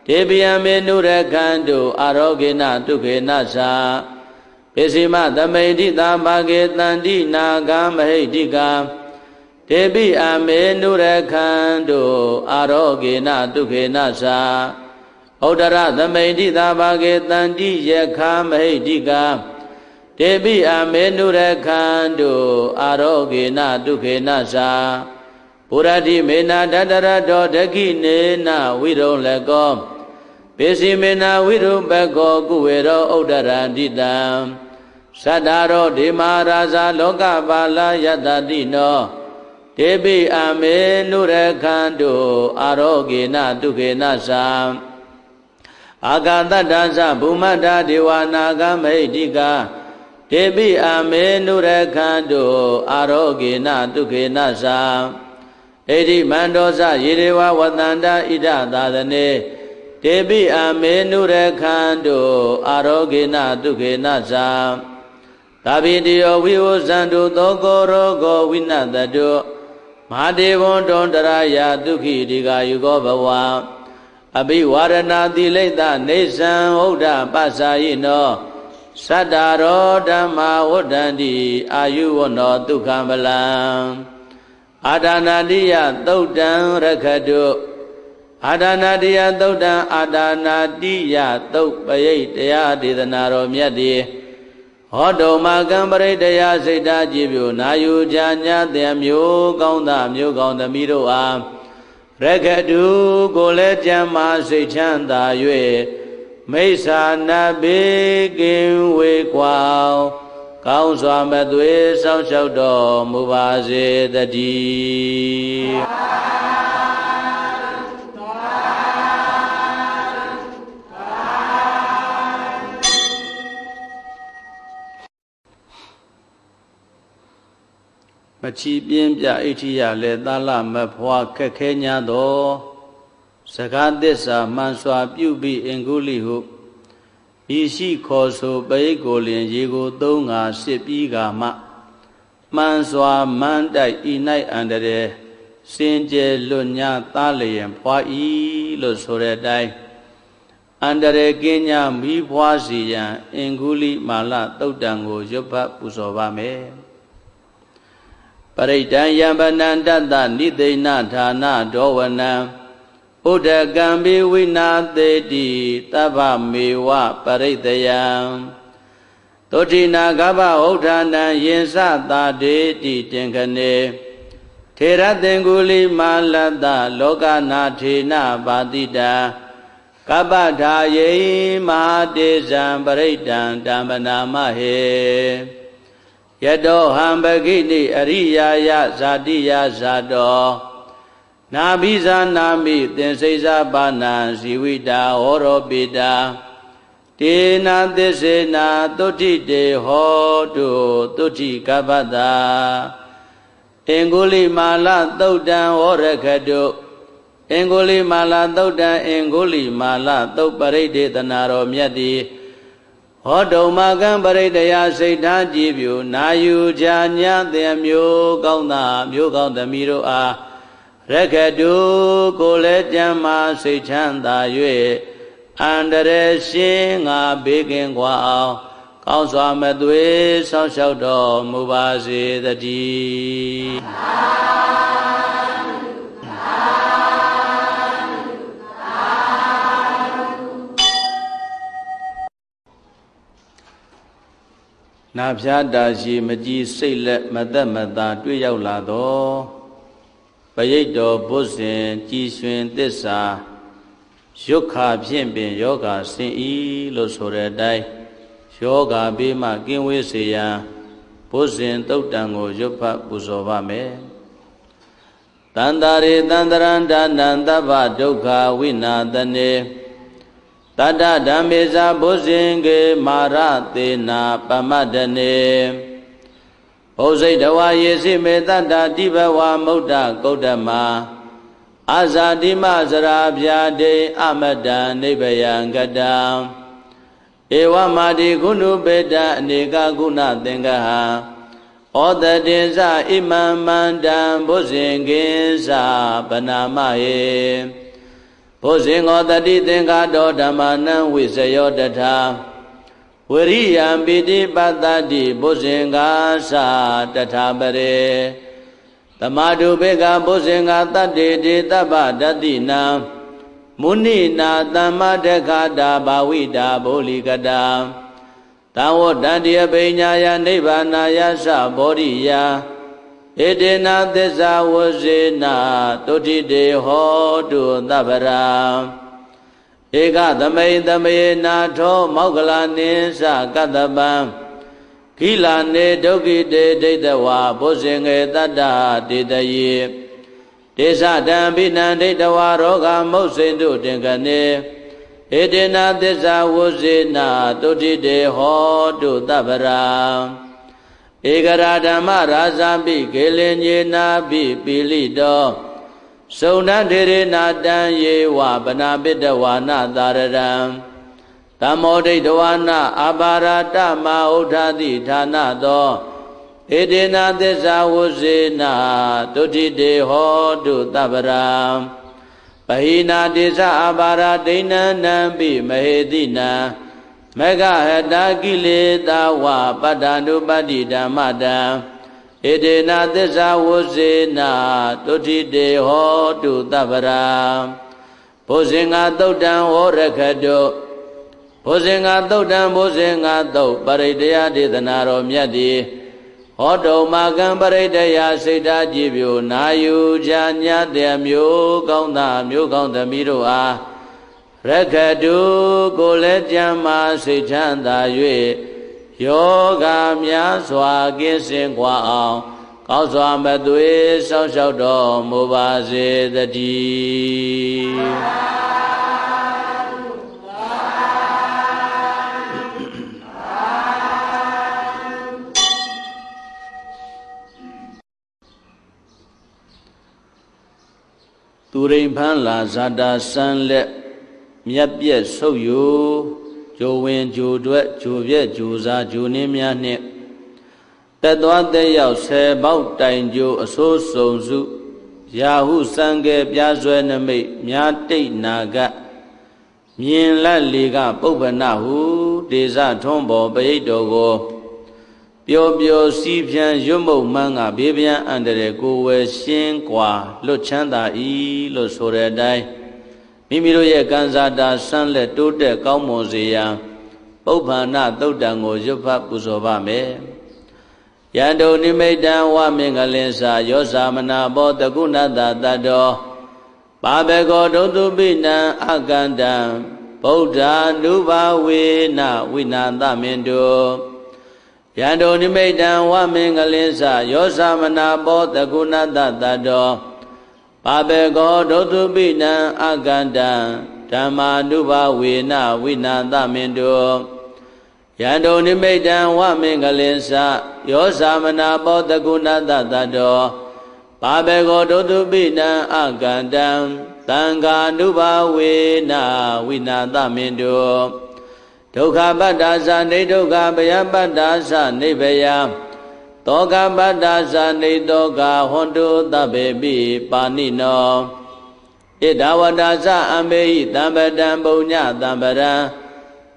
Debi ame nurakhanto arogena dukena sam Pesima dhammedi tabake tanti naga mahedika Debi ame nurakhanto arogena dukena sa Audara dhammedi tabake tanti yakha mahedika Debi ame nurakhanto arogena dukena sa Puradimena dadarato dakinena virolako Pesimena virupako kuwero audarandita Sadaro dimaraza lokapala yatadino Debi ame nurakhanto arogena dukena sa Akantadasa bhumata dewa naga mahedika Debi ame nurakhanto arogena dukena sa Edi mandosa yirewa watanda ida dadane Debi ame nurakhanto arogena dukena sa Tabidiyo vivosantu tokorogo vinatatu Mahadevonton daraya dukhi dikayuko bhava Abhivaranati leita nesan oda pasayino Sadaro dhamma odanti ayuvono dukhambalam Adanadiya tautan rakhatu Adanadiya tautan adanadiya taupayitaya ditanaro myati Hodoma gambaritaya sita jibyo nayu janyatya myo kaunta miro am Rakhadu gole jamma sichanta yue Meisa nabi kinwe kwao Kaunswa matwe saushauto mubhase tati Macibinja itiya le dala mepua kekenya do sakadesa manswa piubi ingulihu isi koso bai golin yigo donga sepiga ma manswa mandai inai andere sinje lunya talian pua i lo sore dai andere kenya mi pua siyan inguli mala taudango yoba pusobame Paridayan Yado hambagini ariyaya zadiya zado nabiza nami tenseiza bana ziwida horobida tina desena toti de hodo toti kabada enguli mala taudan horakado enguli mala taudan enguli mala tau paridetana ro myatti Hodo magang paridaya saitha jibyu nayu janya temyo kaunta myo kaunta miro a rakadu kole jamma saithanta yue andare shin nga bekin kwa aung kaung swa matwe saung shau do mu ba se tati Na phyada shi maji sai let mata mata twi yau la do payai do bhusin ji swin tissa yukha phyin pin yoga sin yi lo so de dai yoga be ma kin we se yan bhusin taut tan ko yupha puzo ba me tandare tandaran danan tabba dukkha winatane Tada dameza bozenge marate na pamadane. Ozai dawa yesi me tada dibawa muda kodama. Azadima zarabyade amada nebayangada. Ewa madi gunu beda nega guna tengaha. Oda deza imamanda bozenge za banamae. Bosingo tadi tengka do dhamana wisayo datha Wiriyam piti patadi bosinga sa datha pare Tamadu beka bosinga tadi di tapa datina Munina tamadeka da bawida bolikada Tawo dandiya penyaya nibanaya sa boriya Edena desa wazena toti de hodu tabara Eka tamai tamai na tho maukala nesa katabam Kila ne doki de deitawa bosenge tada detayi Desa dambina deitawa roka mausendu dengane Edena desa wazena toti de hodu tabara Ekaradama rasambi kelenye nabi pilido Saunandere nadan yewa banabidwa na daradam Tamodidwa na abaradama udhadi dhanado Edena desa wuzena tujide hodu tabaram Pahina desa abaradina nambi mahedina Mega heda gile dawa padanu badida madam Edena desa wuzena toti de hodu tabaram Bosinga taudan horakado Bosinga taudan bosinga tau paridaya detana ro myatti Hodo magang paridaya saitha jibyu nayu janya temyo kaunta myo kaunta miro a Rakadu kole jamma saithanta yue yoga mya swa kin sin kwa aung kaung swa matwe saung shau do mu ba se tati Turing phan la sada san le Miapye soyu, jowin jodwe, jovye joza joni miane. Tadwate yao se bao tain jo aso sozu. Yahu sange piazwe nami miate naga. Mien la liga pobanahu, deza tombo beidogo. Pio-pio si-pian yum-mok-manga bi-pian andre kuwe sin-kwa lo chanda i lo sore-dai. Mimiro ye kanzada san-le tu-te kao-mo-si-yang Pau-pa-na-tau-ta-ngo yupha-puso-pa-me. Yandu-ni-me-tan-wa-minga-linsa yo-sa-mana-po-ta-kuna-ta-ta-do Pa-pe-ko-do-tu-pi-nan-akanda Pau-ta-nu-pa-vi-na-vi-na-ta-min-do Yandu ni meidan wa mingalinsa yosa manabo takuna tatado Pabeko dotubinan aganda Dhamma nuba wina wina tamindo Yandu ni meidan wa mingalinsa yosa manabo takuna tatado Pabeko dotubinan aganda Tanga nuba wina wina tamindo Dukkha paddhasa ni dukkha bhaya paddhasa ni bhaya Tokkha paddhasa ni tokkha hontu tabebi panino Idhavadasa ambehi tampadam punya tampadam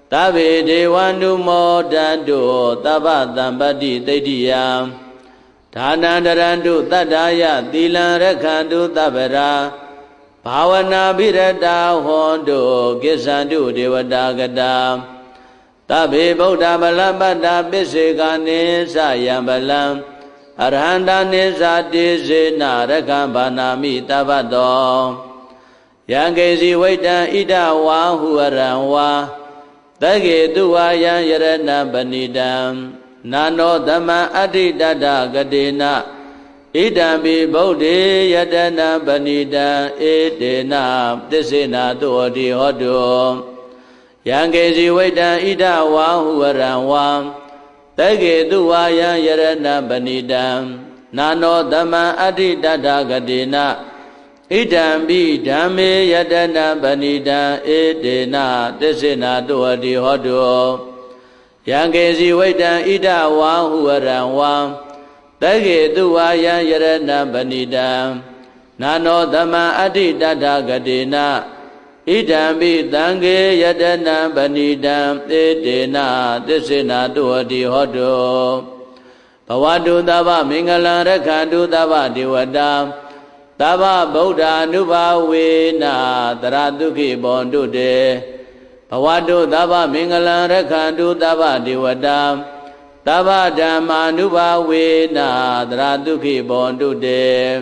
Tabe dewa numodandu tapadhampati taidiya Dhanandarandu taddhaya tilan rakhandu tapadam Bhavana virata hontu kisandu devadagata Tabi Buddha Balam Bada Bisika Nisa Yambalam Arhanda Nisa Dizina Rakambana Mitabado Yangezi Waita Ida Wa Huaran Wa Dagi Dua Yang Yarana Banidam Nano Dhamma Adi Dada Gadina Idambi Bodhi Yadana Banida Idina Tisina Duodi Hodu Yang kezi waitan ida wa huwaran wa Tegi duwa yang yarana banidam Nano dhamma adi dada gadina Idam bi dhami yadana banidam Idina tisina duwa di hodu Yang kezi waitan ida wa huwaran wa Tegi duwa yang yarana banidam Nano dhamma adi dada gadina Idambi tangge yadana banidam edena tisena duhadi hodo Bhavadu tava mingalam rakhandu tava devadam Tava buddha nubhavena taradukhi bondu de Bhavadu tava mingalam rakhandu tava devadam Tava dhamma nubhavena taradukhi bondu de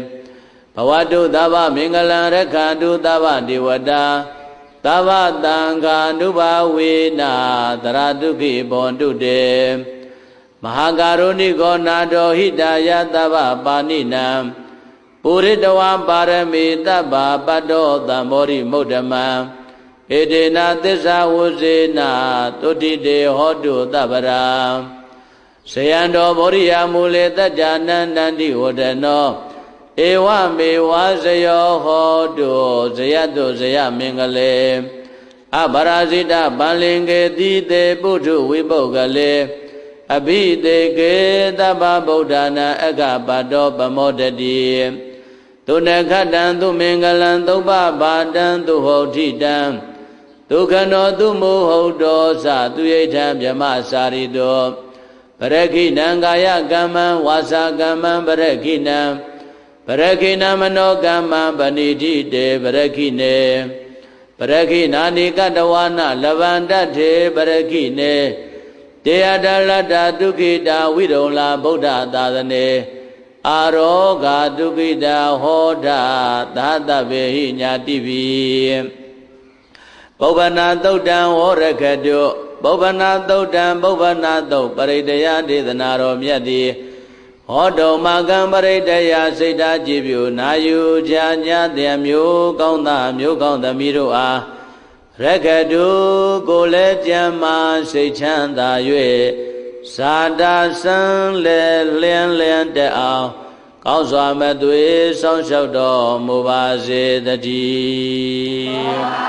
Bhavadu tava mingalam rakhandu tava devadam Tava tangga nuba wina taraduki bondu de Mahakaruniko nado hidaya tava paninam Puritawam parami tava pado tamori mudama Edena tisa wusena tudide hodu tabara Seyando moriya muleta jana nandi hodano Ewa mewa seyo hodo seyadu seya mingale Abarasita balinge dite budu wibogale Abhite ke tapa bodhana agapado pamodadi Tunakatan tu mingalan tu papadan tu hodidan Tukano tu muhodo sa tu yaitan piyama sarido Parakinan kaya gaman wasa gaman parakinan Parakina manogama banidi de parakine Parakina nikadawana lavanda de parakine Te adalada dukida widola buddha dadane Aroga dukida hoda dadavehi nyativi Bhavana dodan horakadu Bhavana dodan bhavana do paridaya dedanaro myadi Hodo magam paridaya sita jibyu nayu janyadya myu kaunta miru ah Rekadu gole jama sechanda yue Sada san lien te ah Kauswa medui sangshavdo mubase dati